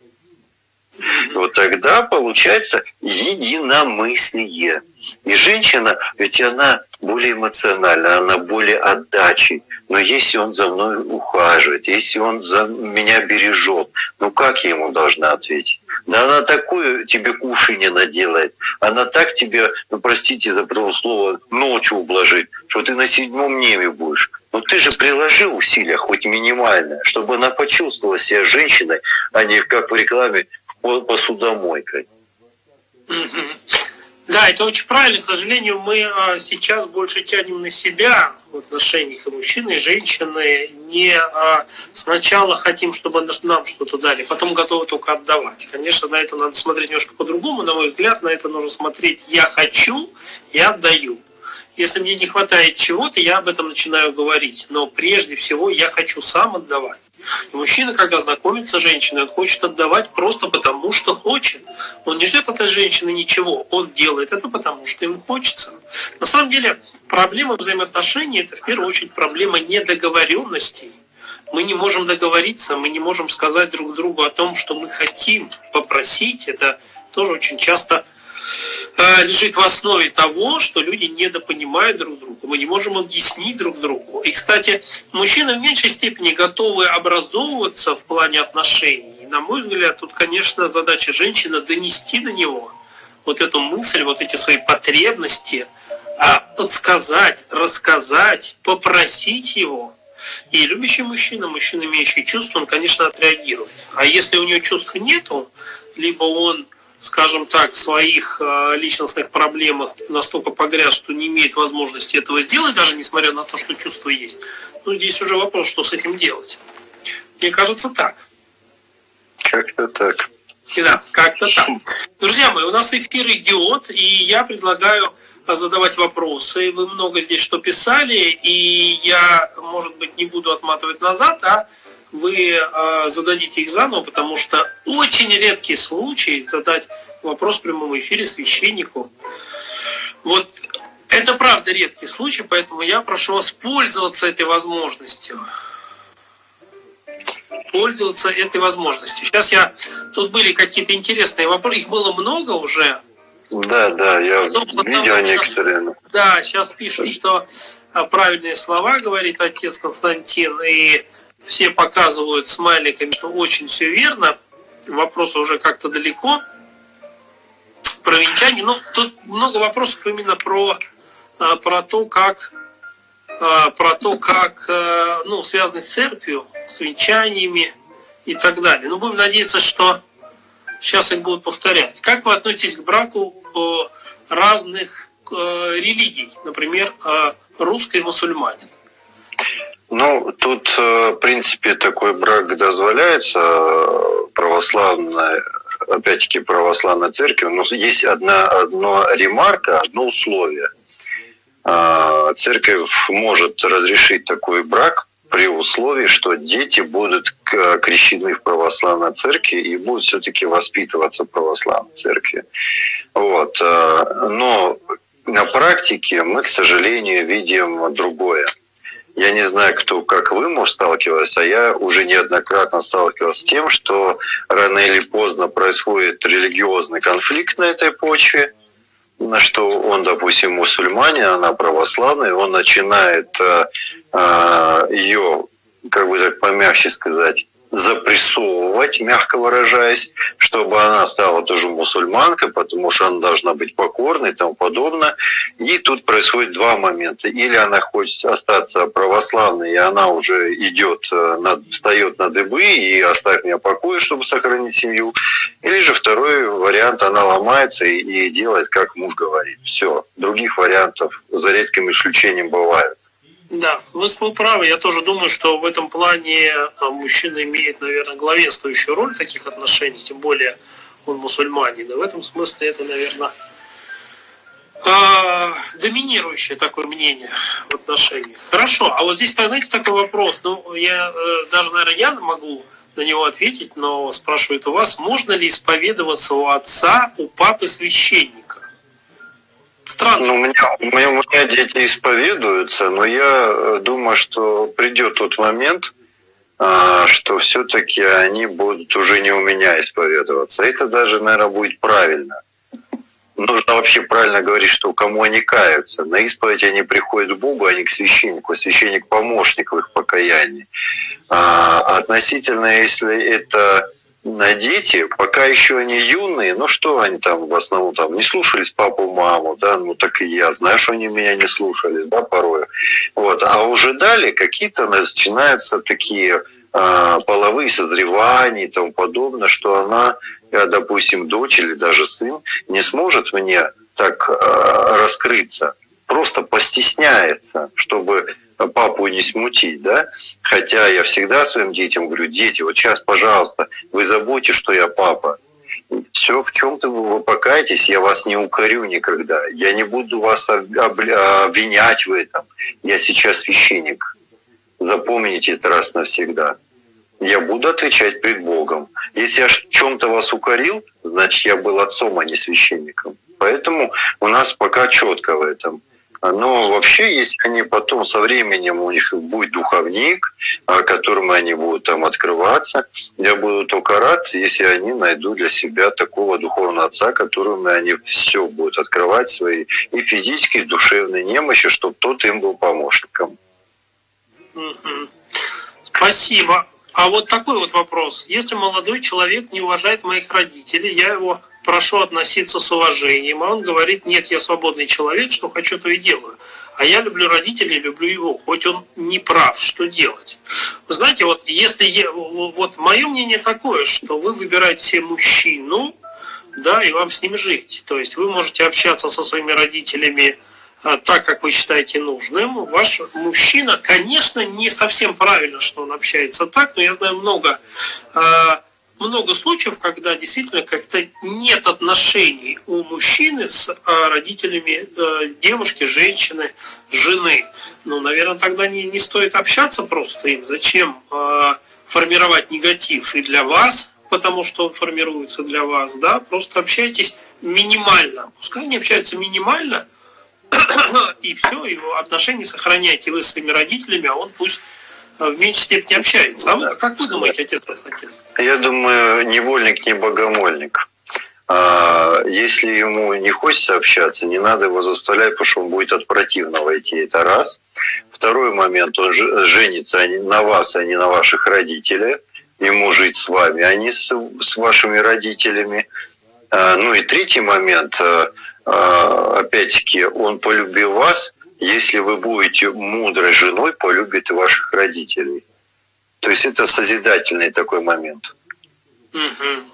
Вот тогда получается единомыслие. И женщина, ведь она более эмоциональна, она более отдачей. Но если он за мной ухаживает, если он за меня бережет, ну как я ему должна ответить? Да она такую тебе кушанье наделает, она так тебе, ну простите за слово, ночью ублажит, что ты на седьмом небе будешь. Но ты же приложи усилия, хоть минимальное, чтобы она почувствовала себя женщиной, а не как в рекламе посудомойкой. Да, это очень правильно. К сожалению, мы сейчас больше тянем на себя в отношениях и мужчины, и женщины. Не сначала хотим, чтобы нам что-то дали, потом готовы только отдавать. Конечно, на это надо смотреть немножко по-другому. На мой взгляд, на это нужно смотреть «я хочу, я отдаю». Если мне не хватает чего-то, я об этом начинаю говорить. Но прежде всего я хочу сам отдавать. И мужчина, когда знакомится с женщиной, он хочет отдавать просто потому, что хочет. Он не ждет от этой женщины ничего. Он делает это потому, что ему хочется. На самом деле проблема взаимоотношений – это в первую очередь проблема недоговоренностей. Мы не можем договориться, мы не можем сказать друг другу о том, что мы хотим попросить. Это тоже очень часто лежит в основе того, что люди недопонимают друг друга. Мы не можем объяснить друг другу. И, кстати, мужчины в меньшей степени готовы образовываться в плане отношений. И, на мой взгляд, тут, конечно, задача женщины донести до него вот эту мысль, вот эти свои потребности, подсказать, рассказать, попросить его. И любящий мужчина, мужчина, имеющий чувства, он, конечно, отреагирует. А если у него чувств нету, либо он, скажем так, в своих личностных проблемах настолько погряз, что не имеет возможности этого сделать, даже несмотря на то, что чувства есть. Ну, здесь уже вопрос, что с этим делать. Мне кажется, так. Как-то так. И да, как-то так. Друзья мои, у нас эфир идет, и я предлагаю задавать вопросы. Вы много здесь что писали, и я, может быть, не буду отматывать назад, а вы зададите их заново, потому что очень редкий случай задать вопрос в прямом эфире священнику. Вот это правда редкий случай, поэтому я прошу вас пользоваться этой возможностью. Пользоваться этой возможностью. Сейчас я... Тут были какие-то интересные вопросы, их было много уже. Да, я видел некоторые. Да, сейчас пишут, что правильные слова говорит отец Константин, и все показывают смайликами, что очень все верно. Вопросы уже как-то далеко. Про венчание. Но тут много вопросов именно про то, как, ну, связано с церковью, с венчаниями и так далее. Но будем надеяться, что сейчас их будут повторять. Как вы относитесь к браку разных религий? Например, русской и мусульманин. Ну, тут, в принципе, такой брак дозволяется православной, опять-таки, православной церкви, но есть одна ремарка, одно условие. Церковь может разрешить такой брак при условии, что дети будут крещены в православной церкви и будут все-таки воспитываться в православной церкви. Вот. Но на практике мы, к сожалению, видим другое. Я не знаю, кто, как вы, может, сталкивались, а я уже неоднократно сталкивался с тем, что рано или поздно происходит религиозный конфликт на этой почве, что он, допустим, мусульманин, она православная, он начинает ее, как бы так помягче сказать, запрессовывать, мягко выражаясь, чтобы она стала тоже мусульманкой, потому что она должна быть покорной и тому подобное. И тут происходит два момента. Или она хочет остаться православной, и она уже идет, встает на дыбы и оставит меня в покое, чтобы сохранить семью. Или же второй вариант, она ломается и делает, как муж говорит. Все, других вариантов за редким исключением бывает. Да, вы правы. Я тоже думаю, что в этом плане мужчина имеет, наверное, главенствующую роль в таких отношениях, тем более он мусульманин. И в этом смысле это, наверное, доминирующее такое мнение в отношениях. Хорошо, а вот здесь, знаете, такой вопрос. Ну, я даже, наверное, я могу на него ответить, но спрашивают у вас, можно ли исповедоваться у отца, у папы священника? Странно. Ну, у меня дети исповедуются, но я думаю, что придет тот момент, что все-таки они будут уже не у меня исповедоваться. Это даже, наверное, будет правильно. Нужно вообще правильно говорить, что кому они каются. На исповедь они приходят к Богу, а не к священнику. Священник — помощник в их покаянии. А относительно, если это на дети, пока еще они юные, ну что они там в основном там не слушались папу, маму, да, ну так и я знаю, что они меня не слушались, да, порой. Вот. А уже далее какие-то начинаются такие половые созревания и тому подобное, что она, допустим, дочь или даже сын, не сможет мне так раскрыться, просто постесняется, чтобы папу не смутить, да? Хотя я всегда своим детям говорю: дети, вот сейчас, пожалуйста, вы забудьте, что я папа. Все, в чем-то вы покаетесь, я вас не укорю никогда. Я не буду вас обвинять в этом. Я сейчас священник. Запомните это раз навсегда. Я буду отвечать пред Богом. Если я в чем-то вас укорил, значит, я был отцом, а не священником. Поэтому у нас пока четко в этом. Но вообще, если они потом со временем, у них будет духовник, которому они будут там открываться, я буду только рад, если они найдут для себя такого духовного отца, которому они все будут открывать свои и физические, и душевные немощи, чтобы тот им был помощником. Спасибо. А вот такой вот вопрос. Если молодой человек не уважает моих родителей, я его прошу относиться с уважением, а он говорит: нет, я свободный человек, что хочу, то и делаю. А я люблю родителей, люблю его, хоть он не прав, что делать? Вы знаете, вот если я, вот мое мнение такое, что вы выбираете себе мужчину, да, и вам с ним жить. То есть вы можете общаться со своими родителями так, как вы считаете нужным. Ваш мужчина, конечно, не совсем правильно, что он общается так, но я знаю много случаев, когда действительно как-то нет отношений у мужчины с родителями девушки, женщины, жены. Ну, наверное, тогда не стоит общаться просто им. Зачем формировать негатив и для вас, потому что он формируется для вас, да? Просто общайтесь минимально. Пускай они общаются минимально, и все, его отношения сохраняйте вы с своими родителями, а он пусть в меньшей степени общается. А да. Как вы думаете, отец Константин? Я думаю, невольник не богомольник. Если ему не хочется общаться, не надо его заставлять, потому что он будет от противного идти. Это раз. Второй момент, он женится на вас, а не на ваших родителей. Ему жить с вами, а не с вашими родителями. Ну и третий момент, опять-таки, он полюбил вас, если вы будете мудрой женой, полюбит и ваших родителей. То есть это созидательный такой момент. Угу.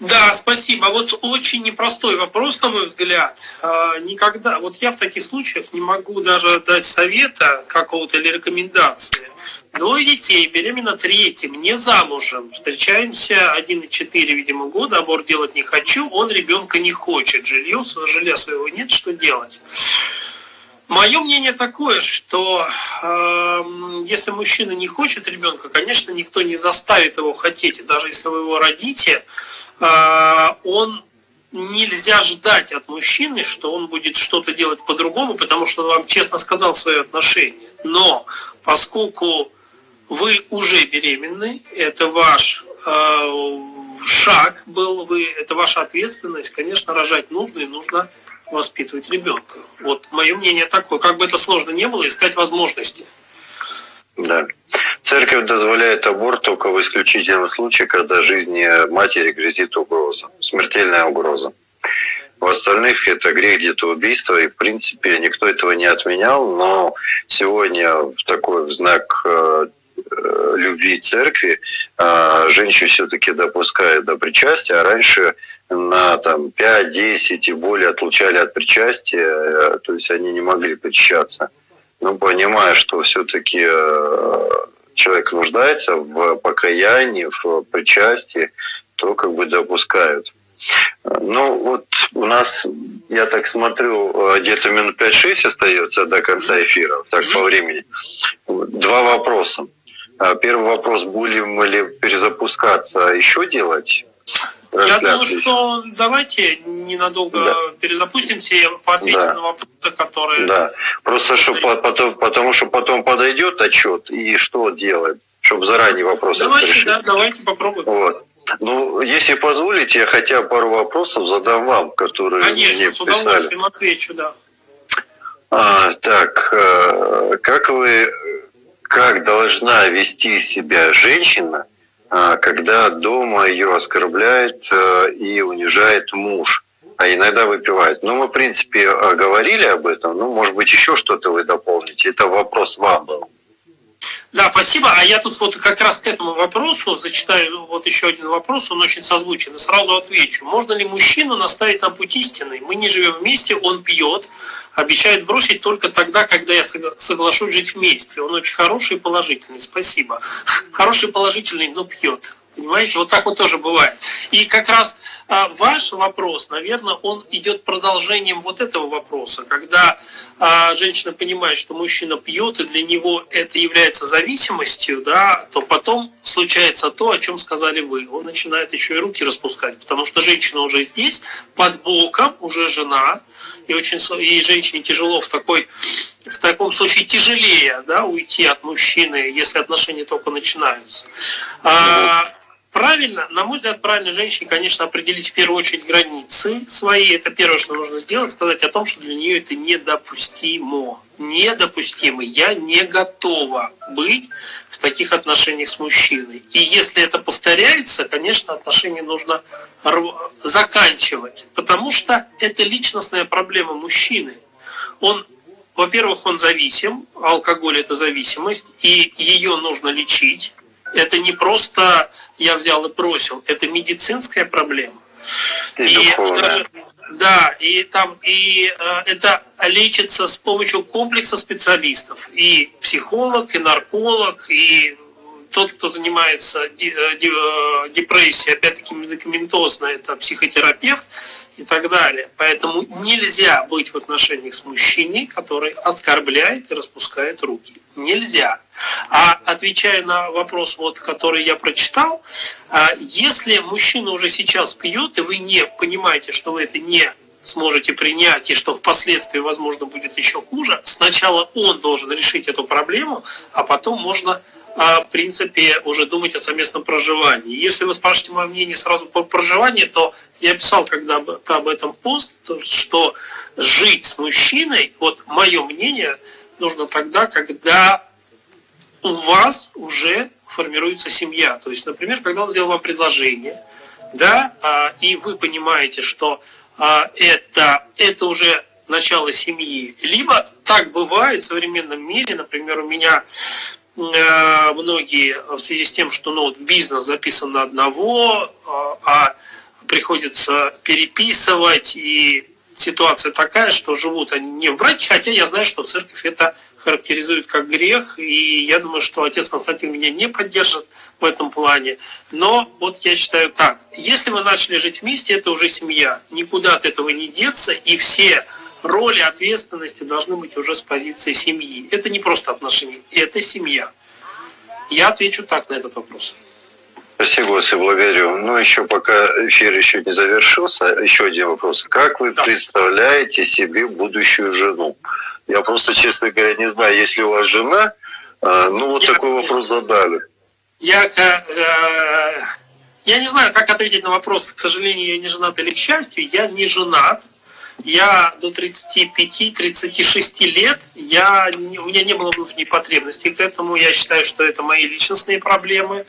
Да, спасибо. Вот очень непростой вопрос, на мой взгляд. Никогда, вот я в таких случаях не могу даже дать совета какого-то или рекомендации. Двое детей, беременна третьим, не замужем. Встречаемся 1,4, видимо, года, аборт делать не хочу, он ребенка не хочет. Жилья своего нет, что делать? Мое мнение такое, что если мужчина не хочет ребенка, конечно, никто не заставит его хотеть. И даже если вы его родите, нельзя ждать от мужчины, что он будет что-то делать по-другому, потому что он вам честно сказал свои отношения. Но поскольку вы уже беременны, это ваш шаг был, это ваша ответственность, конечно, рожать нужно и нужно воспитывать ребенка. Вот мое мнение такое. Как бы это сложно не было, искать возможности. Да. Церковь дозволяет аборт только в исключительном случае, когда жизни матери грозит угроза, смертельная угроза. В остальных это грех детоубийства, и в принципе никто этого не отменял, но сегодня в такой знак любви церкви женщин все-таки допускают до причастия, а раньше на 5-10 и более отлучали от причастия, то есть они не могли причащаться. ну, понимая, что все-таки человек нуждается в покаянии, в причастии, то как бы допускают. Ну вот у нас, я так смотрю, где-то минут 5-6 остается до конца эфира, так по времени. Два вопроса. Первый вопрос, будем ли перезапускаться, еще делать трансляции? Я думаю, что давайте ненадолго перезапустимся, я поотвечу на вопросы, которые... Да, просто что потому что потом подойдет отчет и что делать, чтобы заранее вопросы решить. Давайте попробуем. Вот. Ну, если позволите, я хотя бы пару вопросов задам вам, которые мне писали. Конечно, с удовольствием отвечу, да. Как должна вести себя женщина, когда дома ее оскорбляет и унижает муж, а иногда выпивает? Ну, мы, в принципе, говорили об этом, ну, может быть, еще что-то вы дополните. Это вопрос вам был. Да, спасибо. А я тут вот как раз к этому вопросу зачитаю вот еще один вопрос, он очень созвучен, и сразу отвечу. Можно ли мужчину наставить на путь истинный? Мы не живем вместе, он пьет, обещает бросить только тогда, когда я соглашусь жить вместе. Он очень хороший и положительный, спасибо. Хороший и положительный, но пьет. Понимаете, вот так вот тоже бывает. И как раз ваш вопрос, наверное, он идет продолжением вот этого вопроса, когда женщина понимает, что мужчина пьет, и для него это является зависимостью, да, то потом случается то, о чем сказали вы. Он начинает еще и руки распускать, потому что женщина уже здесь, под боком, уже жена, и женщине тяжело в таком случае тяжелее, да, уйти от мужчины, если отношения только начинаются. Правильно, на мой взгляд, правильно женщине, конечно, определить в первую очередь границы свои. Это первое, что нужно сделать, сказать о том, что для нее это недопустимо. Недопустимо. Я не готова быть в таких отношениях с мужчиной. И если это повторяется, конечно, отношения нужно заканчивать, потому что это личностная проблема мужчины. Во-первых, он зависим, алкоголь – это зависимость, и ее нужно лечить. Это не просто я взял и бросил, это медицинская проблема. Это лечится с помощью комплекса специалистов. И психолог, и нарколог, и тот, кто занимается депрессией, опять-таки медикаментозно, это психотерапевт и так далее. Поэтому нельзя быть в отношениях с мужчиной, который оскорбляет и распускает руки. Нельзя. А отвечая на вопрос, вот, который я прочитал, если мужчина уже сейчас пьет, и вы не понимаете, что вы это не сможете принять, и что впоследствии, возможно, будет еще хуже, сначала он должен решить эту проблему, а потом можно... в принципе, уже думать о совместном проживании. Если вы спрашиваете мое мнение сразу по проживанию, то я писал когда-то об этом пост, что жить с мужчиной, вот мое мнение, нужно тогда, когда у вас уже формируется семья. То есть, например, когда он сделал вам предложение, да, и вы понимаете, что это уже начало семьи. Либо так бывает в современном мире, например, у меня... многие в связи с тем, что бизнес записан на одного, а приходится переписывать, и ситуация такая, что живут они не в браке, хотя я знаю, что церковь это характеризует как грех, и я думаю, что отец Константин меня не поддержит в этом плане. Но вот я считаю так, если вы начали жить вместе, это уже семья, никуда от этого не деться, и все... роли ответственности должны быть уже с позиции семьи. Это не просто отношения, это семья. Я отвечу так на этот вопрос. Спасибо, Господи, благодарю. Ну, еще пока эфир еще не завершился, еще один вопрос. Как вы представляете себе будущую жену? Я просто, честно говоря, не знаю, если у вас жена, ну, вот такой вопрос задали. Я не знаю, как ответить на вопрос. К сожалению, я не женат или, к счастью, я не женат. Я до 35-36 лет, у меня не было внутренней потребности к этому, я считаю, что это мои личностные проблемы.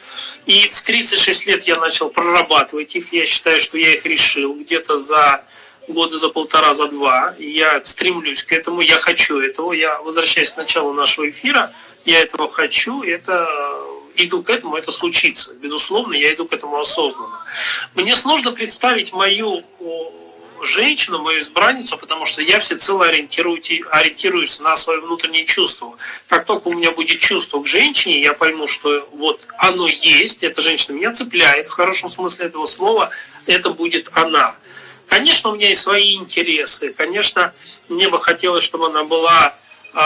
И в 36 лет я начал прорабатывать их, я считаю, что я их решил где-то за года, за полтора, за два. Я стремлюсь к этому, я хочу этого, я возвращаюсь к началу нашего эфира, я этого хочу, иду к этому, это случится. Безусловно, я иду к этому осознанно. Мне сложно представить мою... женщину, мою избранницу, потому что я всецело ориентируюсь на свое внутреннее чувство. Как только у меня будет чувство к женщине, я пойму, что вот оно есть, эта женщина меня цепляет, в хорошем смысле этого слова, это будет она. Конечно, у меня есть свои интересы, конечно, мне бы хотелось, чтобы она была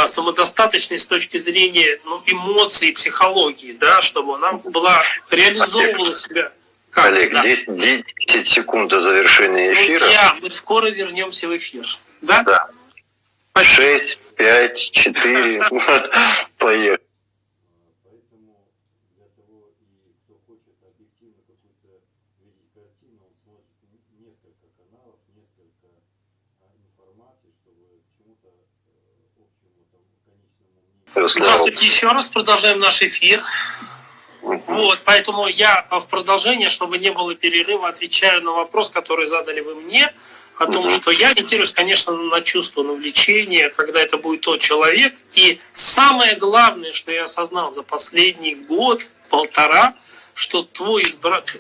самодостаточной с точки зрения эмоций и психологии, да, чтобы она была реализовывала себя. Как, Олег, да? 10 секунд до завершения эфира. Друзья, мы скоро вернемся в эфир. Да? Да. 6, 5, 4. Поехали. Здравствуйте еще раз, продолжаем наш эфир. Вот, поэтому я в продолжение, чтобы не было перерыва, отвечаю на вопрос, который задали вы мне, о том, что я ориентируюсь, конечно, на чувство, на влечение, когда это будет тот человек. И самое главное, что я осознал за последний год-полтора, что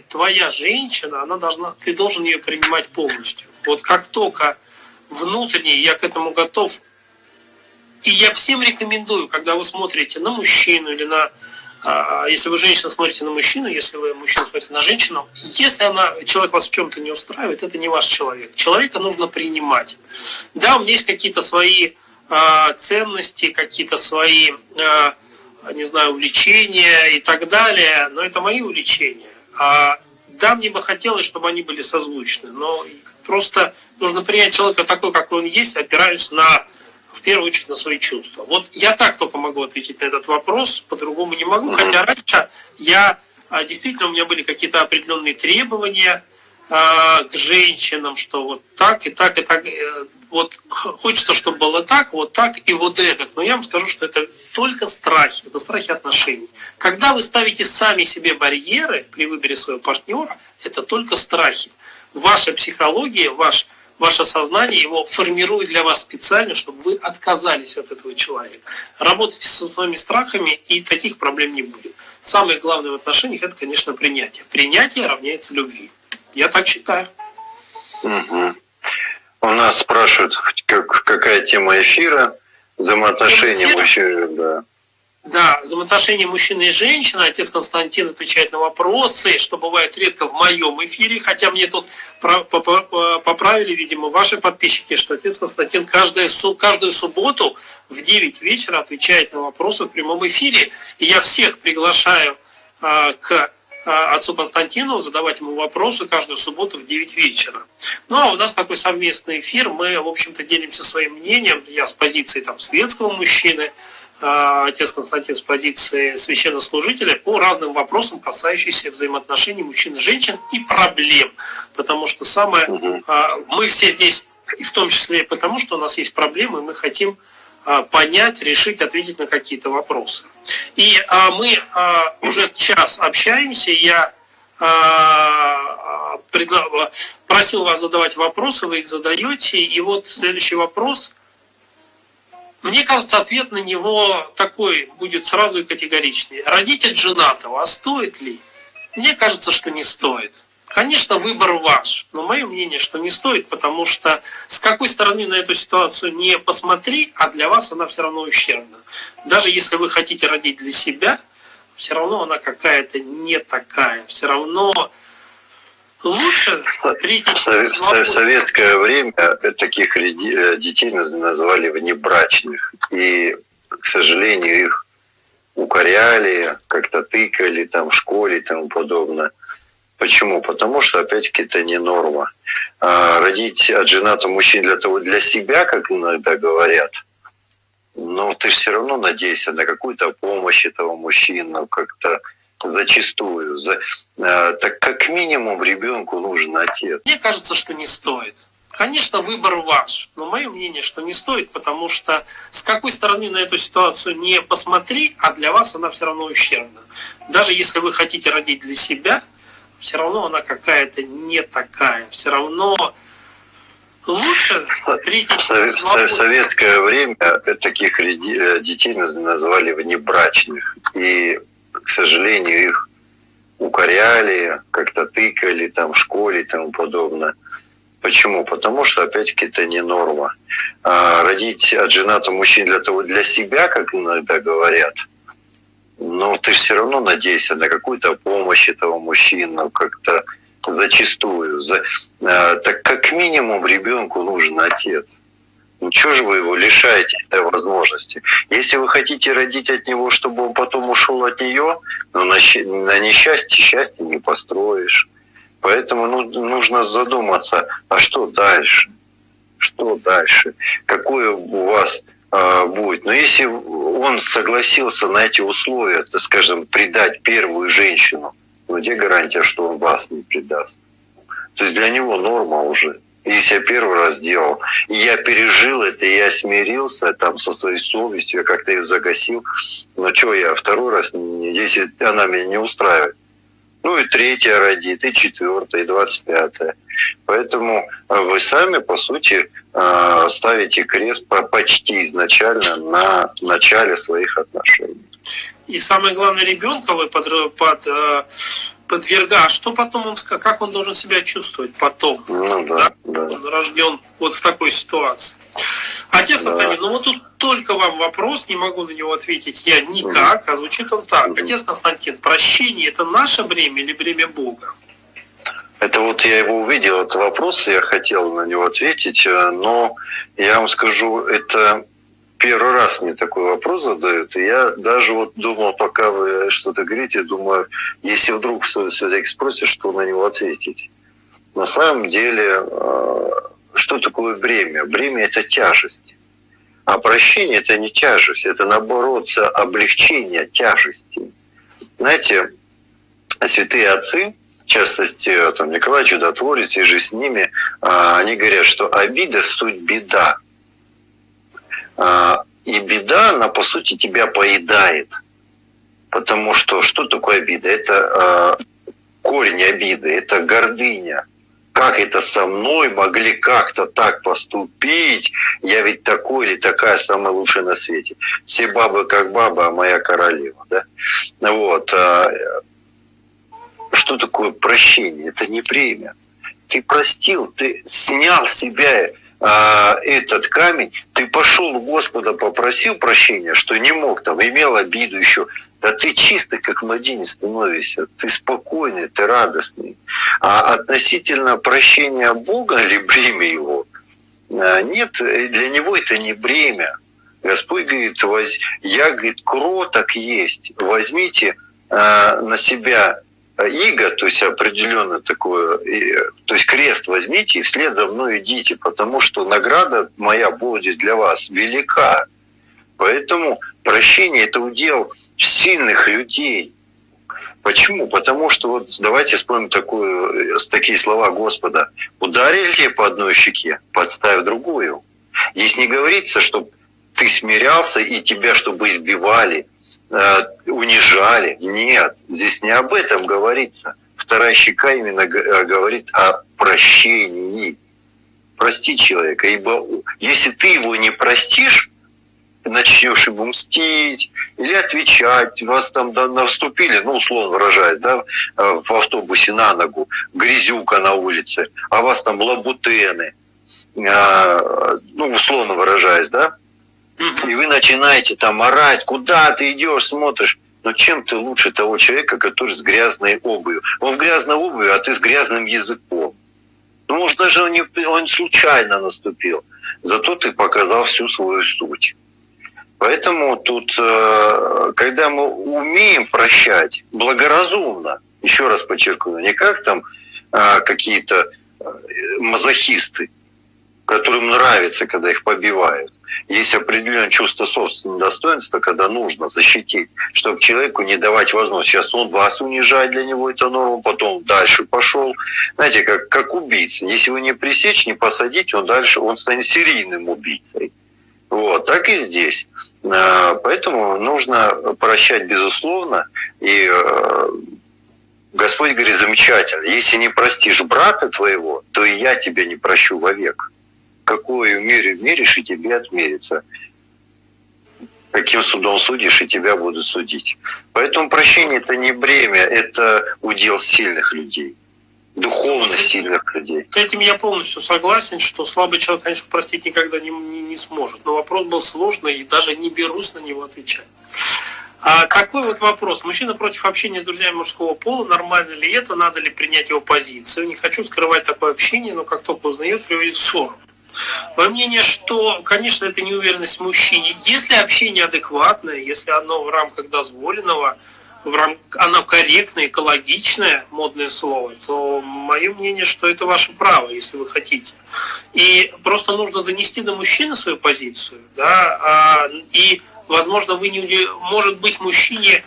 твоя женщина, ты должен ее принимать полностью. Вот как только внутренне я к этому готов. И я всем рекомендую, когда вы смотрите на мужчину или на... Если вы женщина, смотрите на мужчину, если вы мужчина, смотрите на женщину, если человек вас в чем-то не устраивает, это не ваш человек. Человека нужно принимать. Да, у меня есть какие-то свои ценности, какие-то свои, не знаю, увлечения и так далее, но это мои увлечения. Да, мне бы хотелось, чтобы они были созвучны, но просто нужно принять человека такой, какой он есть, опираясь на... в первую очередь на свои чувства. Вот я так только могу ответить на этот вопрос, по-другому не могу, хотя раньше я, действительно, у меня были какие-то определенные требования к женщинам, что вот так и так и так, вот хочется, чтобы было так и вот это. Но я вам скажу, что это только страхи, это страхи отношений. Когда вы ставите сами себе барьеры при выборе своего партнера, это только страхи. Ваша психология, ваше сознание его формирует для вас специально, чтобы вы отказались от этого человека. Работайте со своими страхами, и таких проблем не будет. Самое главное в отношениях – это, конечно, принятие. Принятие равняется любви. Я так считаю. Угу. У нас спрашивают, какая тема эфира. Взаимоотношения мужчин. Да, взаимоотношения мужчины и женщины. Отец Константин отвечает на вопросы, что бывает редко в моем эфире. Хотя мне тут поправили, видимо, ваши подписчики, что отец Константин каждую субботу в 9 вечера отвечает на вопросы в прямом эфире. И я всех приглашаю к отцу Константину задавать ему вопросы каждую субботу в 9 вечера. Ну, а у нас такой совместный эфир. Мы, в общем-то, делимся своим мнением. Я с позиции светского мужчины, отец Константин с позиции священнослужителя по разным вопросам, касающимся взаимоотношений мужчин и женщин и проблем. Потому что мы все здесь, и в том числе потому, что у нас есть проблемы, и мы хотим понять, решить, ответить на какие-то вопросы. И мы уже час общаемся, я просил вас задавать вопросы, вы их задаете, и вот следующий вопрос. Мне кажется, ответ на него такой будет сразу и категоричный. Родитель женатого, а стоит ли? Мне кажется, что не стоит. Конечно, выбор ваш, но мое мнение, что не стоит, потому что с какой стороны на эту ситуацию не посмотри, а для вас она все равно ущербна. Даже если вы хотите родить для себя, все равно она какая-то не такая, все равно... Лучше в советское время таких детей называли внебрачных. И, к сожалению, их укоряли, как-то тыкали там, в школе и тому подобное. Почему? Потому что, опять-таки, это не норма. Родить от женатого мужчины для себя, как иногда говорят, но ты все равно надеешься на какую-то помощь этого мужчины, как-то зачастую. Так как минимум ребенку нужен отец. Мне кажется, что не стоит. Конечно, выбор ваш, но мое мнение, что не стоит, потому что с какой стороны на эту ситуацию не посмотри, а для вас она все равно ущербна. Даже если вы хотите родить для себя, все равно она какая-то не такая. Все равно лучше... В советское время таких детей называли внебрачных. И, к сожалению, их укоряли, как-то тыкали там, в школе и тому подобное. Почему? Потому что, опять-таки, это не норма. Родить от женатого мужчины для себя, как иногда говорят, но ты все равно надеешься на какую-то помощь этого мужчины, как-то зачастую. Так как минимум ребенку нужен отец. Ну чего же вы его лишаете этой возможности? Если вы хотите родить от него, чтобы он потом ушел от нее, но на несчастье счастье не построишь. Поэтому нужно задуматься, а что дальше? Что дальше? Какое у вас будет? Но если он согласился на эти условия, так скажем, предать первую женщину, ну где гарантия, что он вас не предаст? То есть для него норма уже. Если я первый раз делал, и я пережил это, и я смирился там со своей совестью, я как-то ее загасил, но что я второй раз, если она меня не устраивает, ну и третья родит, и четвертая, и 25-я. Поэтому вы сами, по сути, ставите крест почти изначально на начале своих отношений. И самое главное, ребенка вы подверга, а что потом он, как он должен себя чувствовать потом, ну, да? Он рожден вот в такой ситуации. Отец Константин, ну вот тут только вам вопрос, не могу на него ответить я никак, а звучит он так. Отец Константин, прощение — это наше бремя или бремя Бога? Это вот я его увидел, этот вопрос, я хотел на него ответить, но я вам скажу, это первый раз мне такой вопрос задают, и я даже вот думал, пока вы что-то говорите, думаю, если вдруг все-таки спросишь, что на него ответить. На самом деле, что такое бремя? Бремя — это тяжесть. А прощение — это не тяжесть, это, наоборот, облегчение тяжести. Знаете, святые отцы, в частности, там, Николай Чудотворец, и же с ними, они говорят, что обида — суть беда. И беда, она, по сути, тебя поедает. Потому что что такое обида? Это корень обиды, это гордыня. Как это со мной могли как-то так поступить? Я ведь такой или такая самая лучшая на свете. Все бабы как баба, а моя королева. Да? Вот. Что такое прощение? Это не бремя. Ты простил, ты снял с себя этот камень, ты пошел у Господа, попросил прощения, что не мог, там, имел обиду еще. Да ты чистый, как младенец становишься, ты спокойный, ты радостный. А относительно прощения Бога или бремя его, нет, для него это не бремя. Господь говорит, я, говорит, кроток есть, возьмите на себя иго, то есть определенно такое, то есть крест возьмите и вслед за мной идите, потому что награда моя будет для вас велика. Поэтому прощение — это удел сильных людей. Почему? Потому что вот давайте вспомним такие слова Господа. Ударили по одной щеке, подставь другую. Здесь не говорится, чтобы ты смирялся и тебя, чтобы избивали, унижали. Нет, здесь не об этом говорится. Вторая щека именно говорит о прощении. Прости человека, ибо если ты его не простишь, начнешь ему мстить или отвечать, вас там наступили, ну, условно выражаясь, да, в автобусе на ногу, грязюка на улице, а вас там лабутены, ну, условно выражаясь, да, и вы начинаете там орать, куда ты идешь, смотришь. Но чем ты лучше того человека, который с грязной обувью? Он в грязной обуви, а ты с грязным языком. Ну, может, даже он случайно наступил. Зато ты показал всю свою суть. Поэтому тут, когда мы умеем прощать благоразумно, еще раз подчеркну, не как там какие-то мазохисты, которым нравится, когда их побивают. Есть определенное чувство собственного достоинства, когда нужно защитить, чтобы человеку не давать возможность. Сейчас он вас унижает, для него это норма, потом дальше пошел. Знаете, как убийца. Если его не пресечь, не посадить, он станет серийным убийцей. Вот, так и здесь. Поэтому нужно прощать, безусловно. И Господь говорит, замечательно, если не простишь брата твоего, то и я тебя не прощу вовек. Какую меру меришь, и тебе отмерится. Каким судом судишь, и тебя будут судить. Поэтому прощение — это не бремя, это удел сильных людей. духовно сильных людей. С этим я полностью согласен, что слабый человек, конечно, простить никогда не сможет. Но вопрос был сложный, и даже не берусь на него отвечать. А какой вот вопрос? Мужчина против общения с друзьями мужского пола, нормально ли это, надо ли принять его позицию? Не хочу скрывать такое общение, но как только узнает, приводит к ссору. Мое мнение, что, конечно, это неуверенность в мужчине. Если общение адекватное, если оно в рамках дозволенного, оно корректное, экологичное, модное слово, то мое мнение, что это ваше право, если вы хотите. И просто нужно донести до мужчины свою позицию, да, и, возможно, вы не, может быть, мужчине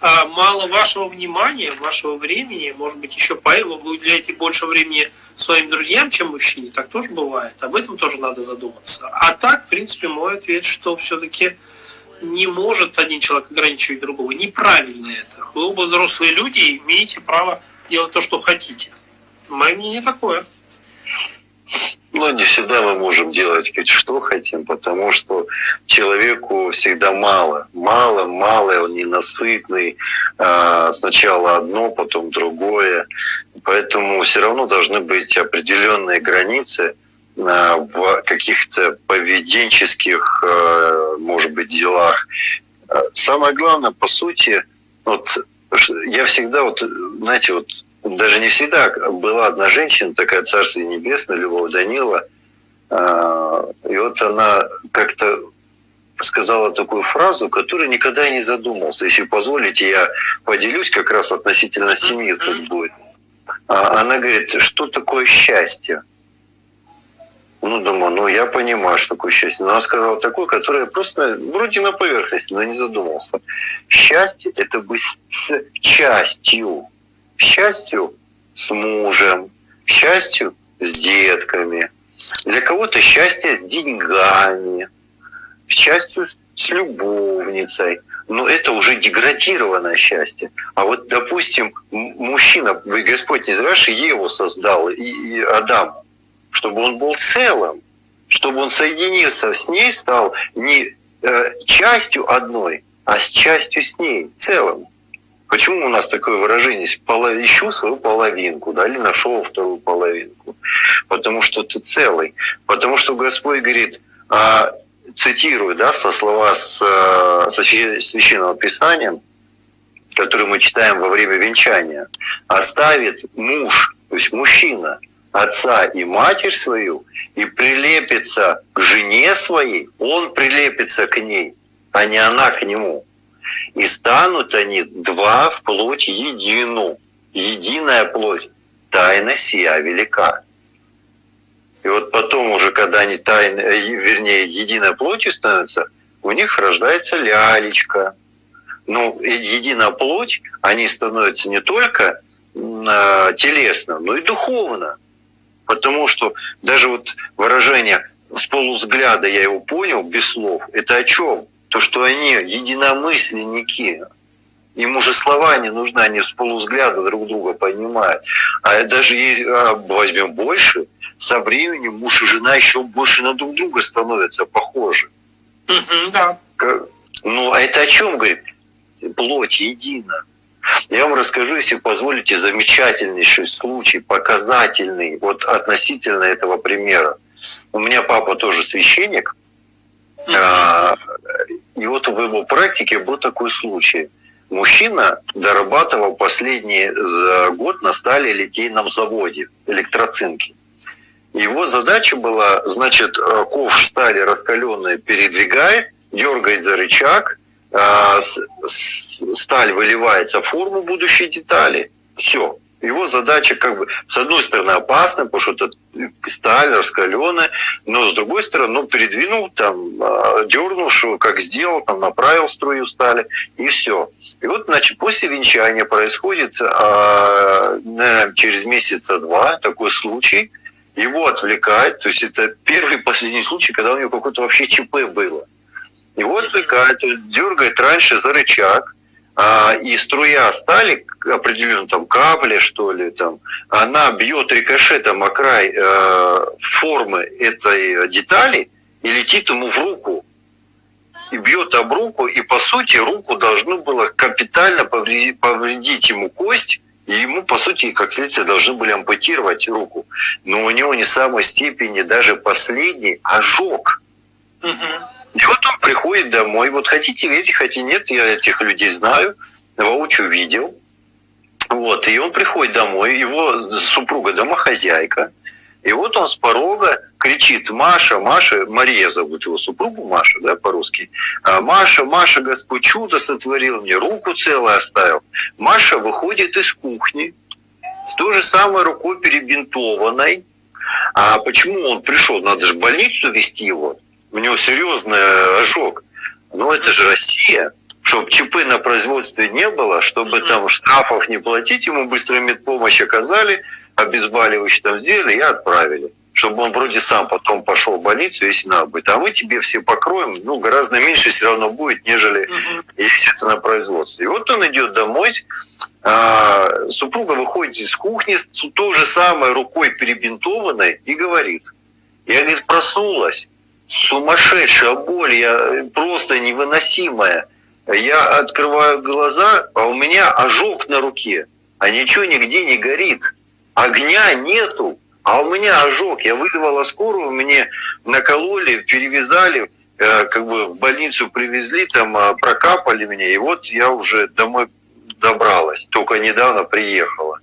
мало вашего внимания, вашего времени, может быть, еще поэтому вы уделяете больше времени своим друзьям, чем мужчине, так тоже бывает, об этом тоже надо задуматься. А так, в принципе, мой ответ, что все-таки не может один человек ограничивать другого, неправильно это. Вы оба взрослые люди, имеете право делать то, что хотите. Мое мнение такое. Ну, не всегда мы можем делать ведь что хотим, потому что человеку всегда мало, он ненасытный. Сначала одно, потом другое. Поэтому все равно должны быть определенные границы в каких-то поведенческих, может быть, делах. Самое главное, по сути, вот я всегда, вот, знаете, вот, даже не всегда, была одна женщина, такая царство небесное, Любовь Данила, и вот она как-то сказала такую фразу, которую никогда не задумался. Если позволите, я поделюсь как раз относительно семьи тут будет. Она говорит, что такое счастье? Ну, думаю, ну я понимаю, что такое счастье. Но она сказала такое, которое просто вроде на поверхности, но не задумался. Счастье — это быть с частью. К счастью с мужем, к счастью с детками, для кого-то счастье с деньгами, к счастью с любовницей. Но это уже деградированное счастье. А вот, допустим, мужчина, Господь не зря же Еву создал, и Адам, чтобы он был целым, чтобы он соединился с ней, стал не частью одной, а с частью с ней, целым. Почему у нас такое выражение «ищу свою половинку», да, или «нашел вторую половинку»? Потому что ты целый. Потому что Господь говорит, цитирую, да, со слова со Священного Писания, которые мы читаем во время венчания, «оставит муж, то есть мужчина, отца и матерь свою, и прилепится к жене своей, он прилепится к ней, а не она к нему». И станут они два в плоть едину. Единая плоть. Тайна сия велика. И вот потом уже, когда они тайны, вернее, единой плотью становятся, у них рождается лялечка. Ну, единая плоть, они становятся не только телесно, но и духовно. Потому что даже вот выражение «с полувзгляда я его понял», без слов, это о чем? То, что они единомысленники, им уже слова не нужны, они с полувзгляда друг друга понимают. А даже если возьмем больше, со временем муж и жена еще больше на друг друга становятся похожи. Да. Ну, а это о чем говорит? Плоть едина. Я вам расскажу, если позволите, замечательнейший случай, показательный, вот относительно этого примера. У меня папа тоже священник. И вот в его практике был такой случай. Мужчина дорабатывал последний год на сталелитейном заводе электроцинки. Его задача была, значит, ковш стали раскаленной передвигает, дергает за рычаг, сталь выливается в форму будущей детали. Все. Его задача как бы, с одной стороны, опасна, потому что это сталь раскаленная, но с другой стороны, ну, передвинул, там, дернул, как сделал, там, направил струю стали, и все. И вот, значит, после венчания происходит через месяца-два такой случай, его отвлекает, то есть это первый и последний случай, когда у него какое-то вообще ЧП было. Его отвлекает, дергает раньше за рычаг, и струя стали, определенно там капли, что ли, там, она бьет рикошетом о край формы этой детали и летит ему в руку. И бьет об руку, и по сути руку должно было капитально повредить ему кость И ему, по сути, как следствие, должны были ампутировать руку. Но у него не самой степени даже последний ожог. И вот он приходит домой. Вот хотите верить, хотите нет, я этих людей знаю, воочию видел. Вот, и он приходит домой, его супруга домохозяйка. И вот он с порога кричит: «Маша, Маша», Мария зовут его супругу, Маша, да, по-русски. «Маша, Маша, Господь чудо сотворил мне, руку целую оставил». Маша выходит из кухни с той же самой рукой перебинтованной. А почему он пришел? Надо же в больницу везти его. У него серьезный ожог. Но это же Россия. Чтобы ЧП на производстве не было, чтобы там штрафов не платить, ему быструю медпомощь оказали, обезболивающие там сделали и отправили. Чтобы он вроде сам потом пошел в больницу, если надо будет. А мы тебе все покроем, ну, гораздо меньше все равно будет, нежели если это на производстве. И вот он идет домой, супруга выходит из кухни с той же самой рукой перебинтованной и говорит: «Я, говорит, проснулась, сумасшедшая боль, я просто невыносимая. Я открываю глаза, а у меня ожог на руке, а ничего нигде не горит, огня нету, а у меня ожог. Я вызвала скорую, мне накололи, перевязали, как бы в больницу привезли, там прокапали меня, и вот я уже домой добралась, только недавно приехала».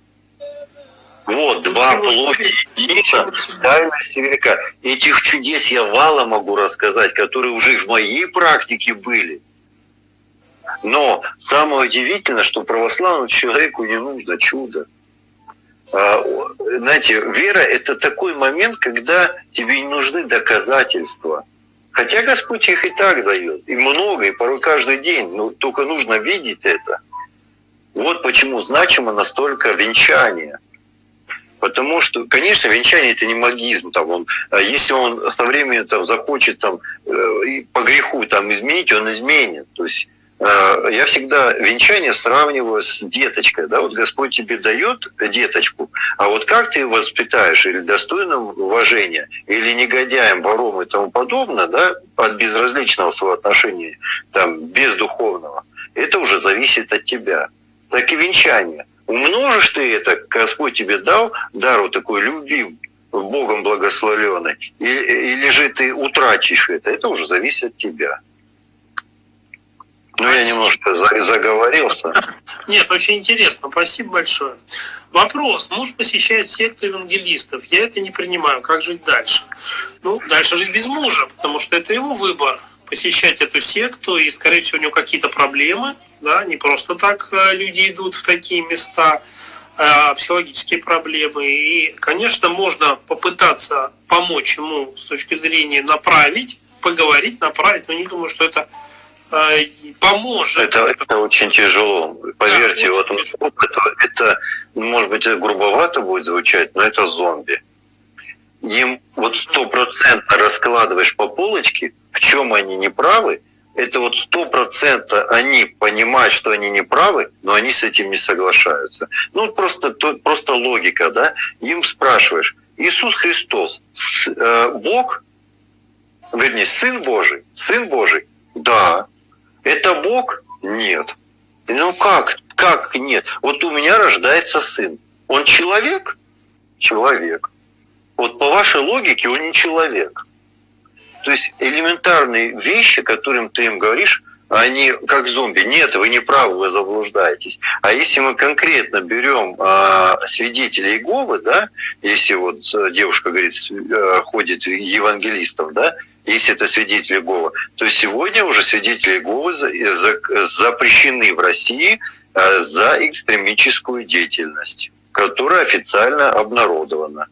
Вот два плоти единица, тайна северяка. Этих чудес я валом могу рассказать, которые уже в моей практике были. Но самое удивительное, что православному человеку не нужно чудо. Знаете, вера — это такой момент, когда тебе не нужны доказательства. Хотя Господь их и так дает, и много, и порой каждый день, но только нужно видеть это. Вот почему значимо настолько венчание. Потому что, конечно, венчание — это не магизм. Там, он, если он со временем там захочет там, по греху там, изменить, он изменит. То есть я всегда венчание сравниваю с деточкой. Да? Вот Господь тебе дает деточку, а вот как ты ее воспитаешь, или достойным уважения, или негодяем, вором и тому подобное, да? От безразличного своего отношения, там, бездуховного, это уже зависит от тебя. Так и венчание. Умножишь ты это, Господь тебе дал дару такой любви, Богом благословленной, или же ты утратишь это уже зависит от тебя. Ну, я немножко заговорился. Нет, очень интересно. Спасибо большое. Вопрос. Муж посещает секту евангелистов. Я это не принимаю. Как жить дальше? Ну, дальше жить без мужа, потому что это его выбор. Посещать эту секту, и, скорее всего, у него какие-то проблемы. Да? Не просто так люди идут в такие места, психологические проблемы. И, конечно, можно попытаться помочь ему с точки зрения направить, поговорить, направить. Но не думаю, что это поможет. Это очень тяжело. Поверьте, да, вот это, может быть, грубовато будет звучать, но это зомби. Им вот 100% раскладываешь по полочке, в чем они не правы, это вот 100% они понимают, что они не правы, но они с этим не соглашаются. Ну, просто логика, да? Им спрашиваешь: Иисус Христос, Бог, вернее, Сын Божий? Да. Это Бог? Нет. Ну как нет? Вот у меня рождается сын. Он человек? Человек. Вот по вашей логике он не человек. То есть элементарные вещи, которым ты им говоришь, они как зомби. Нет, вы не правы, вы заблуждаетесь. А если мы конкретно берем свидетелей Иеговы, да, если вот девушка говорит, ходит евангелистов, да, если это свидетели Иеговы, то сегодня уже свидетели Иеговы запрещены в России за экстремистскую деятельность, которая официально обнародована.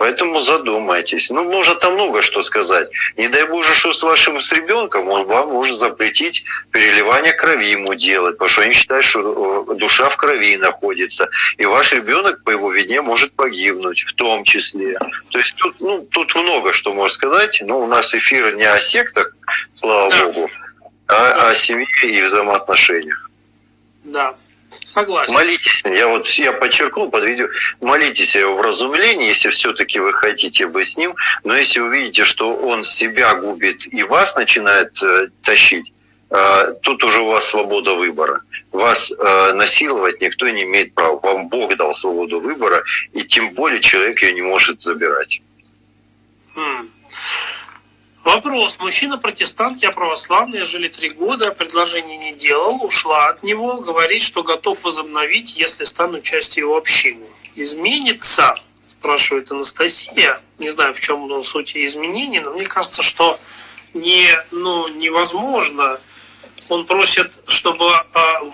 Поэтому задумайтесь. Ну, можно там много что сказать. Не дай Боже, что с вашим ребенком, он вам может запретить переливание крови ему делать, потому что они считают, что душа в крови находится. И ваш ребенок по его вине может погибнуть, в том числе. То есть тут много что можно сказать. Но у нас эфир не о сектах, слава Богу, а о семье и взаимоотношениях. Да. Согласен. Молитесь, я подчеркнул под видео, молитесь о его вразумлении, если все-таки вы хотите быть с ним, но если увидите, что он себя губит и вас начинает тащить, тут уже у вас свобода выбора. вас насиловать никто не имеет права. Вам Бог дал свободу выбора, и тем более человек ее не может забирать. Вопрос. Мужчина-протестант, я православный, жили 3 года, предложение не делал, ушла от него, говорит, что готов возобновить, если стану частью его общины. Изменится? Спрашивает Анастасия. Не знаю, в чем суть изменений, но мне кажется, что невозможно. Он просит, чтобы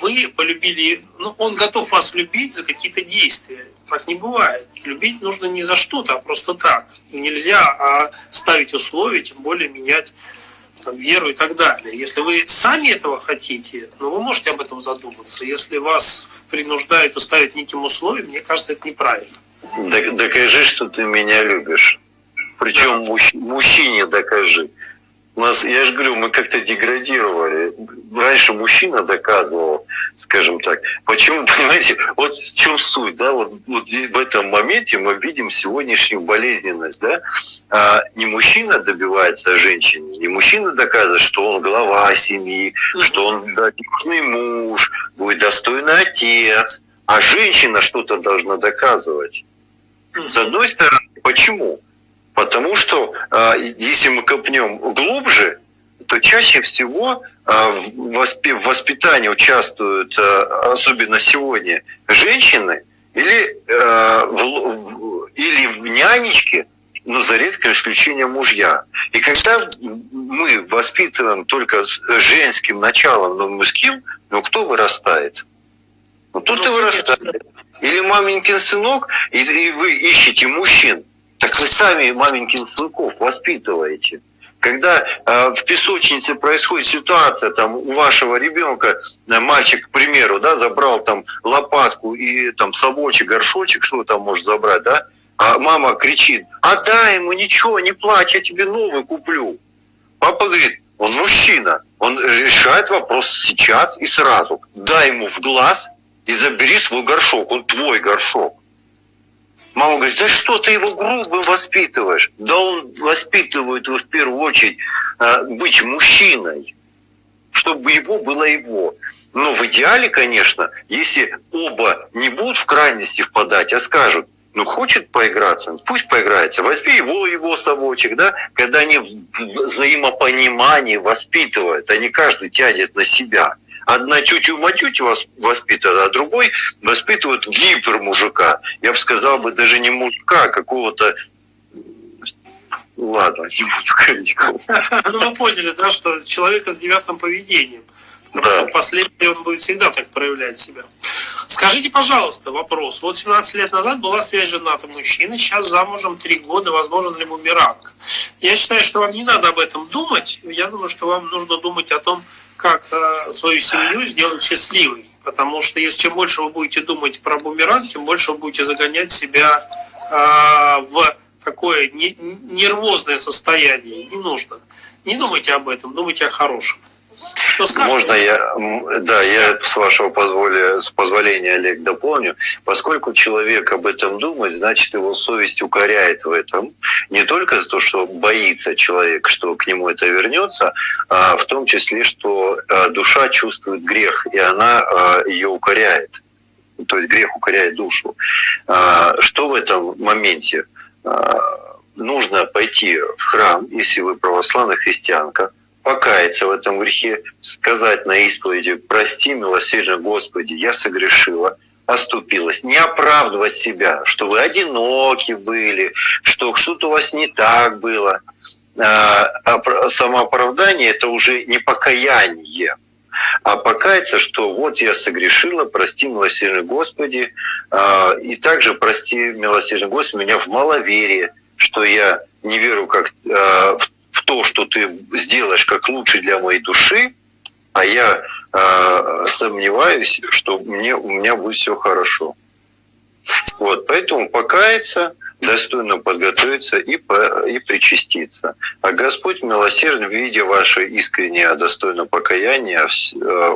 вы полюбили... Ну, он готов вас любить за какие-то действия. Так не бывает. Любить нужно не за что-то, а просто так. И нельзя ставить условия, тем более менять веру и так далее. Если вы сами этого хотите, вы можете об этом задуматься. Если вас принуждают уставить неким условием, мне кажется, это неправильно. Докажи, что ты меня любишь. Причем мужчине докажи. У нас, я же говорю, мы как-то деградировали. Раньше мужчина доказывал, скажем так. Почему, понимаете, вот в чем суть, да, вот в этом моменте мы видим сегодняшнюю болезненность, да. Не мужчина добивается женщины, не мужчина доказывает, что он глава семьи, что он достойный муж, будет достойный отец, а женщина что-то должна доказывать. С одной стороны, почему? Потому что, если мы копнем глубже, то чаще всего в воспитании участвуют, особенно сегодня, женщины или нянечки, но за редким исключением мужья. И когда мы воспитываем только с женским началом, но мужским, кто вырастает? Тут и вырастает. Или маменькин сынок, и вы ищете мужчин. Так вы сами маменьких сынков воспитываете. Когда в песочнице происходит ситуация, у вашего ребенка, мальчик, к примеру, забрал лопатку и совочек, горшочек, что может забрать, да? А мама кричит: отдай ему, ничего, не плачь, я тебе новый куплю. Папа говорит: он мужчина, он решает вопрос сейчас и сразу. Дай ему в глаз и забери свой горшок, он твой горшок. Мама говорит: да что ты его грубо воспитываешь? Да он воспитывает его в первую очередь быть мужчиной, чтобы его было его. Но в идеале, конечно, если оба не будут в крайности впадать, а скажут: хочет поиграться, пусть поиграется, возьми его совочек, да? Когда они взаимопонимание воспитывают, они каждый тянет на себя. Одна тютю-матютю воспитывает, а другой воспитывает гипермужика. Я бы сказал, даже не мужика, а какого-то... Ладно, не буду говорить. Вы поняли, да, что человека с девиантным поведением. Потому что впоследствии он будет всегда так проявлять себя. Скажите, пожалуйста, вопрос. 17 лет назад была связь женатого мужчины, сейчас замужем 3 года, возможен ли бумеранг? Я считаю, что вам не надо об этом думать. Я думаю, что вам нужно думать о том, как свою семью сделать счастливой. Потому что если чем больше вы будете думать про бумеранг, тем больше вы будете загонять себя в такое нервозное состояние. Не нужно. Не думайте об этом, думайте о хорошем. Что скажете? Можно я с вашего позволения, Олег, дополню. Поскольку человек об этом думает, значит, его совесть укоряет в этом. Не только за то, что боится человек, что к нему это вернется, а в том числе, что душа чувствует грех, и она ее укоряет. То есть грех укоряет душу. Что в этом моменте? Нужно пойти в храм, если вы православная христианка, покаяться в этом грехе, сказать на исповеди: прости, милосердно, Господи, я согрешила, оступилась. Не оправдывать себя, что вы одиноки были, что что-то у вас не так было. Самооправдание — это уже не покаяние, а покаяться, что вот я согрешила, прости, милосердно, Господи, и также прости, милосердно, Господи, меня в маловерии, что я не верю в то, что ты сделаешь как лучше для моей души, а я сомневаюсь, что у меня будет все хорошо. Вот, поэтому покаяться, достойно подготовиться и причаститься. А Господь милосерден, видя ваше искреннее достойное покаяние,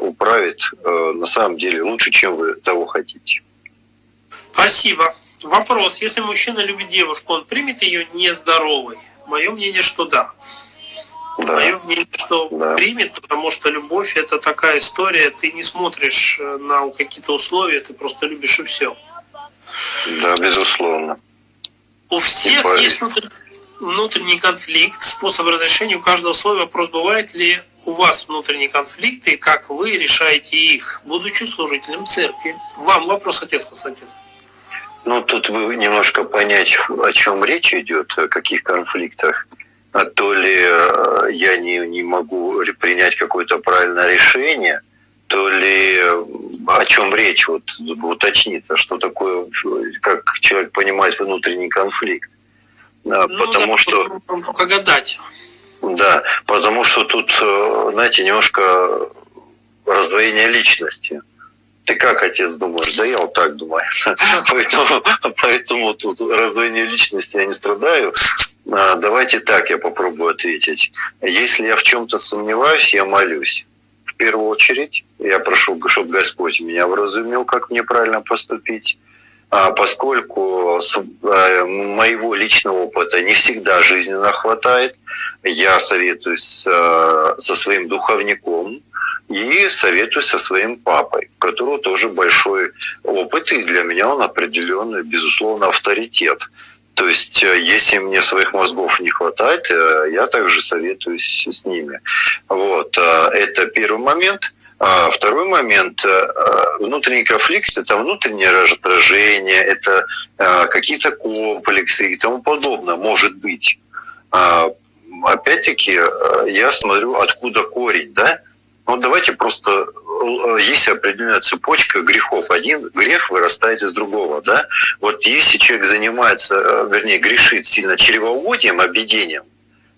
управит на самом деле лучше, чем вы того хотите. Спасибо. Вопрос. Если мужчина любит девушку, он примет ее нездоровой? Мое мнение, что да. Да. Я уверен, что примет, потому что любовь — это такая история, ты не смотришь на какие-то условия, ты просто любишь и все. Да, безусловно. У всех есть внутренний конфликт, способ разрешения у каждого свой. Вопрос, бывает ли у вас внутренние конфликты, и как вы решаете их, будучи служителем церкви? Вам вопрос, отец Константин. Ну, тут вы немножко понять, о чем речь идет, о каких конфликтах. А то ли я не могу принять какое-то правильное решение, то ли о чем речь, вот уточнится, что такое, как человек понимает внутренний конфликт. Потому что... Погадать. Да, потому что тут, знаете, немножко раздвоение личности. Ты как, отец, думаешь? Да я вот так думаю. Поэтому тут раздвоение личности, я не страдаю. Давайте так я попробую ответить. Если я в чем-то сомневаюсь, я молюсь. В первую очередь я прошу, чтобы Господь меня вразумил, как мне правильно поступить, поскольку моего личного опыта не всегда жизненно хватает. Я советуюсь со своим духовником и советуюсь со своим папой, у которого тоже большой опыт, и для меня он определенный, безусловно, авторитет. То есть, если мне своих мозгов не хватает, я также советуюсь с ними. Вот, это первый момент. Второй момент. Внутренний конфликт — это внутреннее раздражение, это какие-то комплексы и тому подобное, может быть. Опять-таки, я смотрю, откуда корень, да? Ну, давайте просто... Есть определенная цепочка грехов. Один грех вырастает из другого, да? Вот если человек занимается, вернее, грешит сильно чревоугодием, обедением,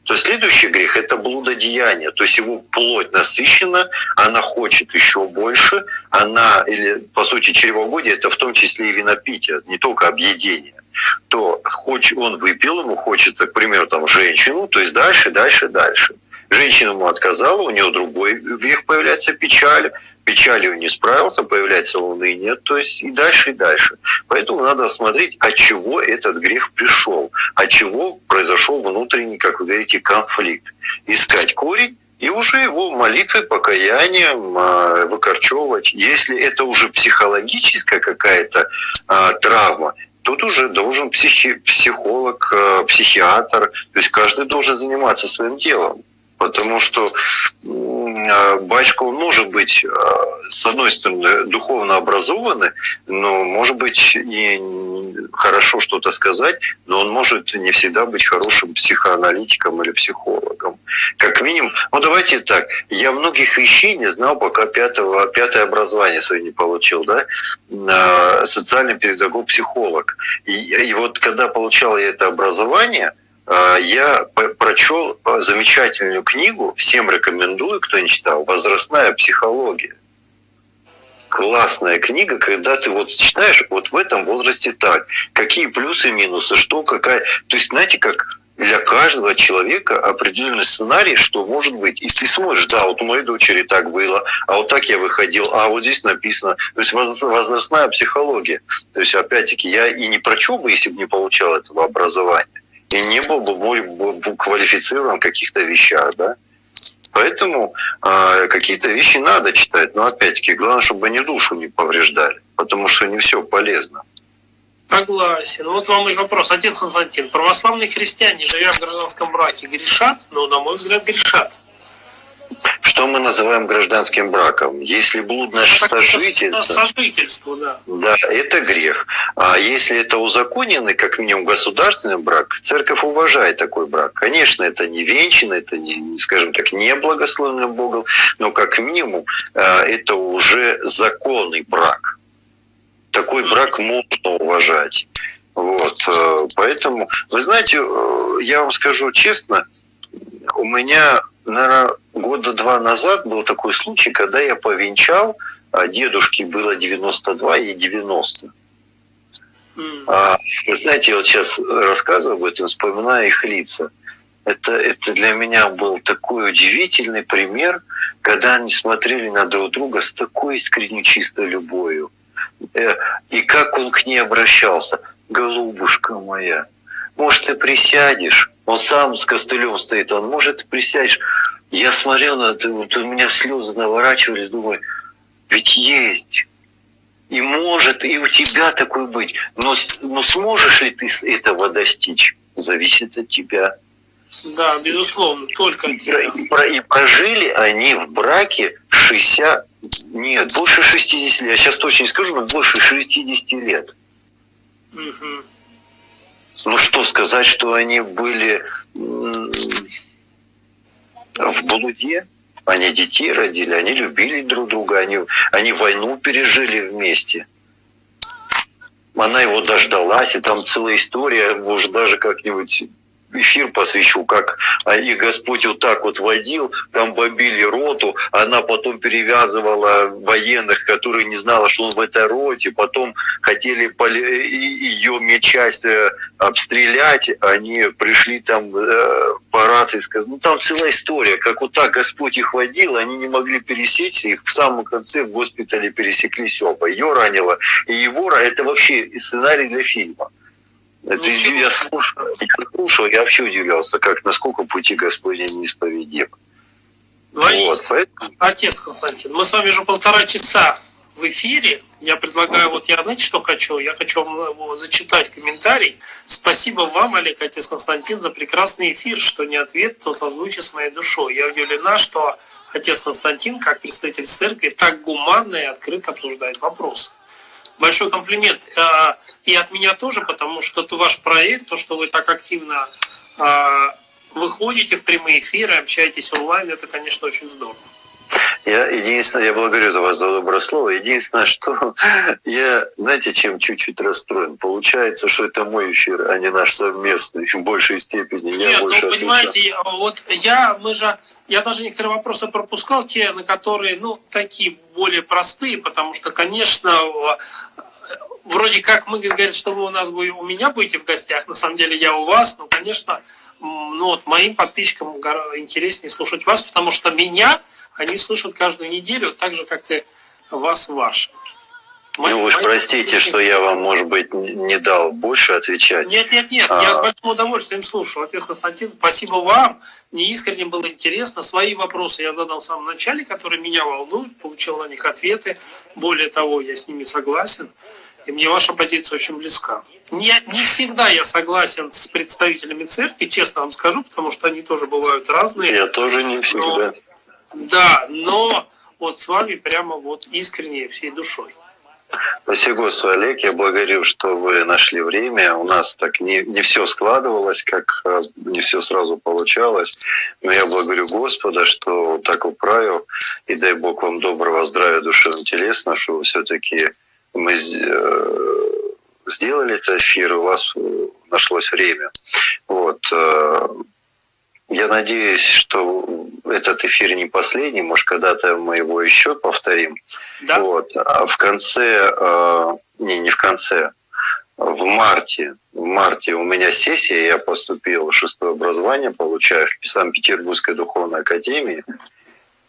то следующий грех — это блудодеяние. То есть его плоть насыщена, она хочет еще больше, она, или, по сути, чревоугодие — это в том числе и винопитие, не только объедение. То хоть он выпил, ему хочется, к примеру, там, женщину, то есть дальше. Женщина ему отказала, у нее другой грех появляется — печаль. Печалью не справился, появляется уныние, то есть и дальше. Поэтому надо смотреть, от чего этот грех пришел, от чего произошел внутренний, как вы говорите, конфликт. Искать корень и уже его молитвой, покаянием выкорчевывать. Если это уже психологическая какая-то травма, тут уже должен психолог, психиатр, то есть каждый должен заниматься своим делом. Потому что батюшка, он может быть, с одной стороны, духовно образованный, но может быть и хорошо что-то сказать, но он может не всегда быть хорошим психоаналитиком или психологом. Как минимум, ну давайте так, я многих вещей не знал, пока пятое образование свое не получил, да, социальный педагог-психолог. И вот когда получал я это образование, я прочел замечательную книгу, всем рекомендую, кто не читал, «Возрастная психология». Классная книга, когда ты вот читаешь вот в этом возрасте так, какие плюсы, минусы, что, какая... То есть, знаете, как для каждого человека определенный сценарий, что может быть. Если смотришь, да, вот у моей дочери так было, а вот так я выходил, а вот здесь написано. То есть возрастная психология. То есть, опять-таки, я и не прочел бы, если бы не получал этого образования. И не был бы квалифицирован в каких-то вещах, да? Поэтому какие-то вещи надо читать, но опять-таки главное, чтобы они душу не повреждали, потому что не все полезно. Согласен. Вот вам и вопрос, отец Константин. Православные христиане, живя в гражданском браке, грешат, но, на мой взгляд, грешат. Что мы называем гражданским браком? Если блудное сожительство, да, это грех. А если это узаконенный, как минимум, государственный брак, церковь уважает такой брак. Конечно, это не венчанный, это не, скажем так, не благословенный Богом, но как минимум это уже законный брак. Такой брак можно уважать. Вот, поэтому, вы знаете, я вам скажу честно, у меня, наверное, года два назад был такой случай, когда я повенчал, а дедушке было 92, ей 90. Вы знаете, я вот сейчас рассказываю об этом, вспоминаю их лица. Это для меня был такой удивительный пример, когда они смотрели на друг друга с такой искренней чистой любовью. И как он к ней обращался. «Голубушка моя, может, ты присядешь?» Он сам с костылем стоит, он может присядешь. Я смотрел на это, вот у меня слезы наворачивались, думаю, ведь есть. И может, и у тебя такое быть. Но сможешь ли ты этого достичь? Зависит от тебя. Да, безусловно, только от тебя. И прожили они в браке 60, нет, больше 60 лет. Я сейчас точно не скажу, но больше 60 лет. Угу. Ну что сказать, что они были в блуде? Они детей родили, они любили друг друга, они войну пережили вместе. Она его дождалась, и там целая история, может, даже как-нибудь эфир посвящу, как их Господь вот так вот водил, там бомбили роту, она потом перевязывала военных, которые не знала, что он в этой роте, потом хотели ее часть обстрелять, они пришли там по рации, сказали, ну там целая история, как вот так Господь их водил, они не могли пересечься, и в самом конце в госпитале пересеклись оба, ее ранило, и его, это вообще сценарий для фильма. Это я слушал, я вообще удивлялся, как насколько пути Господня неисповедим. Вот, поэтому... Отец Константин, мы с вами уже 1,5 часа в эфире. Я предлагаю, вот я, знаете, что хочу? Я хочу вам зачитать комментарий. Спасибо вам, Олег, отец Константин, за прекрасный эфир, что не ответ, то созвучие с моей душой. Я удивлена, что отец Константин, как представитель церкви, так гуманно и открыто обсуждает вопросы. Большой комплимент и от меня тоже, потому что это ваш проект, то, что вы так активно выходите в прямые эфиры, общаетесь онлайн, это, конечно, очень здорово. Я благодарю за вас за доброе слово. Единственное, что я, знаете, чем чуть-чуть расстроен? Получается, что это мой эфир, а не наш совместный, в большей степени. Нет, я больше понимаете, вот я даже некоторые вопросы пропускал, те, на которые, ну, такие более простые, потому что, конечно, вроде как мы говорим, что вы у меня будете в гостях, на самом деле я у вас, но, конечно... Ну вот моим подписчикам интереснее слушать вас, потому что меня они слышат каждую неделю, так же, как и вас ваш. Ну уж простите, что я вам, может быть, не дал больше отвечать. Нет, я с большим удовольствием слушал. Отец Константин, спасибо вам. Мне искренне было интересно. Свои вопросы я задал в самом начале, которые меня волнуют, получил на них ответы. Более того, я с ними согласен. И мне ваша позиция очень близка. Не всегда я согласен с представителями церкви, честно вам скажу, потому что они тоже бывают разные. Я тоже не всегда. Но вот с вами прямо вот искренне всей душой. Спасибо, Олег. Я благодарю, что вы нашли время. У нас так не все складывалось, как не все сразу получалось. Но я благодарю Господа, что так управил. И дай Бог вам доброго здравия, душевного, телесного, что вы все-таки... Мы сделали этот эфир, у вас нашлось время. Вот. Я надеюсь, что этот эфир не последний, может, когда-то мы его еще повторим. Да? Вот. А в конце, не в конце, в марте у меня сессия, я поступил в 6-е образование, получаю в Санкт-Петербургской духовной академии.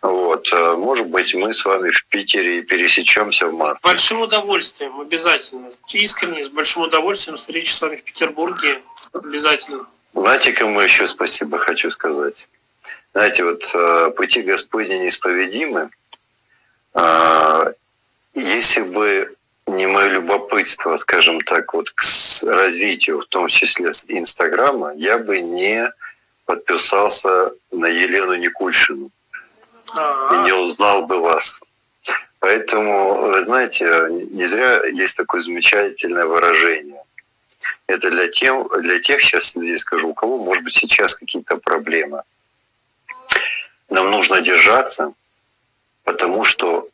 Вот, может быть, мы с вами в Питере пересечемся в марте. С большим удовольствием, обязательно. Искренне, с большим удовольствием встречи с вами в Петербурге. Обязательно. Знаете, кому еще спасибо хочу сказать? Знаете, вот пути Господни неисповедимы. Если бы не мое любопытство, скажем так, вот к развитию, в том числе с Инстаграма, я бы не подписался на Елену Никульшину. И не узнал бы вас. Поэтому, вы знаете, не зря есть такое замечательное выражение. Это для тех, сейчас я скажу, у кого, может быть, сейчас какие-то проблемы. Нам нужно держаться, потому что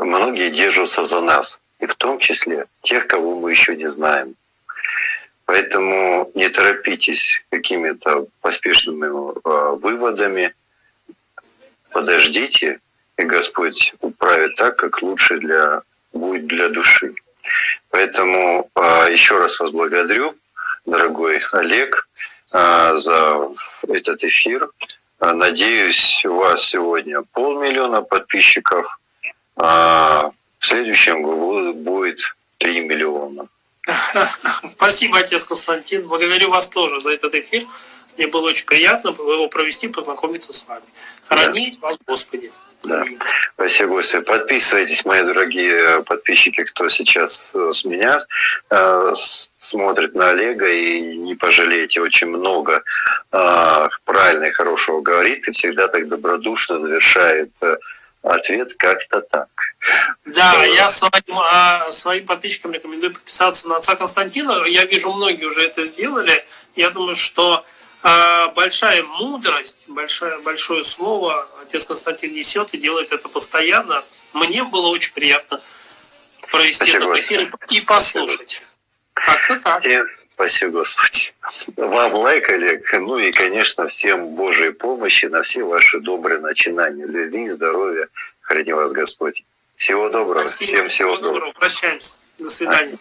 многие держатся за нас, и в том числе тех, кого мы еще не знаем. Поэтому не торопитесь какими-то поспешными выводами, подождите, и Господь управит так, как лучше будет для души. Поэтому еще раз вас благодарю, дорогой Олег, за этот эфир. Надеюсь, у вас сегодня 500 000 подписчиков, а в следующем году будет 3 миллиона. Спасибо, отец Константин. Благодарю вас тоже за этот эфир. Мне было очень приятно его провести, познакомиться с вами. Храни вас, Господи. Да. Во все гости. Подписывайтесь, мои дорогие подписчики, кто сейчас с меня смотрит на Олега, и не пожалеете, очень много правильно и хорошего говорит, и всегда так добродушно завершает ответ «как-то так». Да, я своим подписчикам рекомендую подписаться на отца Константина. Я вижу, многие уже это сделали. Я думаю, что большая мудрость, большое слово отец Константин несет и делает это постоянно. Мне было очень приятно провести этот эфир и послушать. Как-то так. Спасибо, Господи. Вам лайк, Олег. Ну и, конечно, всем Божьей помощи на все ваши добрые начинания. Любви, здоровья. Храни вас, Господь. Всего доброго. Спасибо. Всем всего доброго. Прощаемся. До свидания.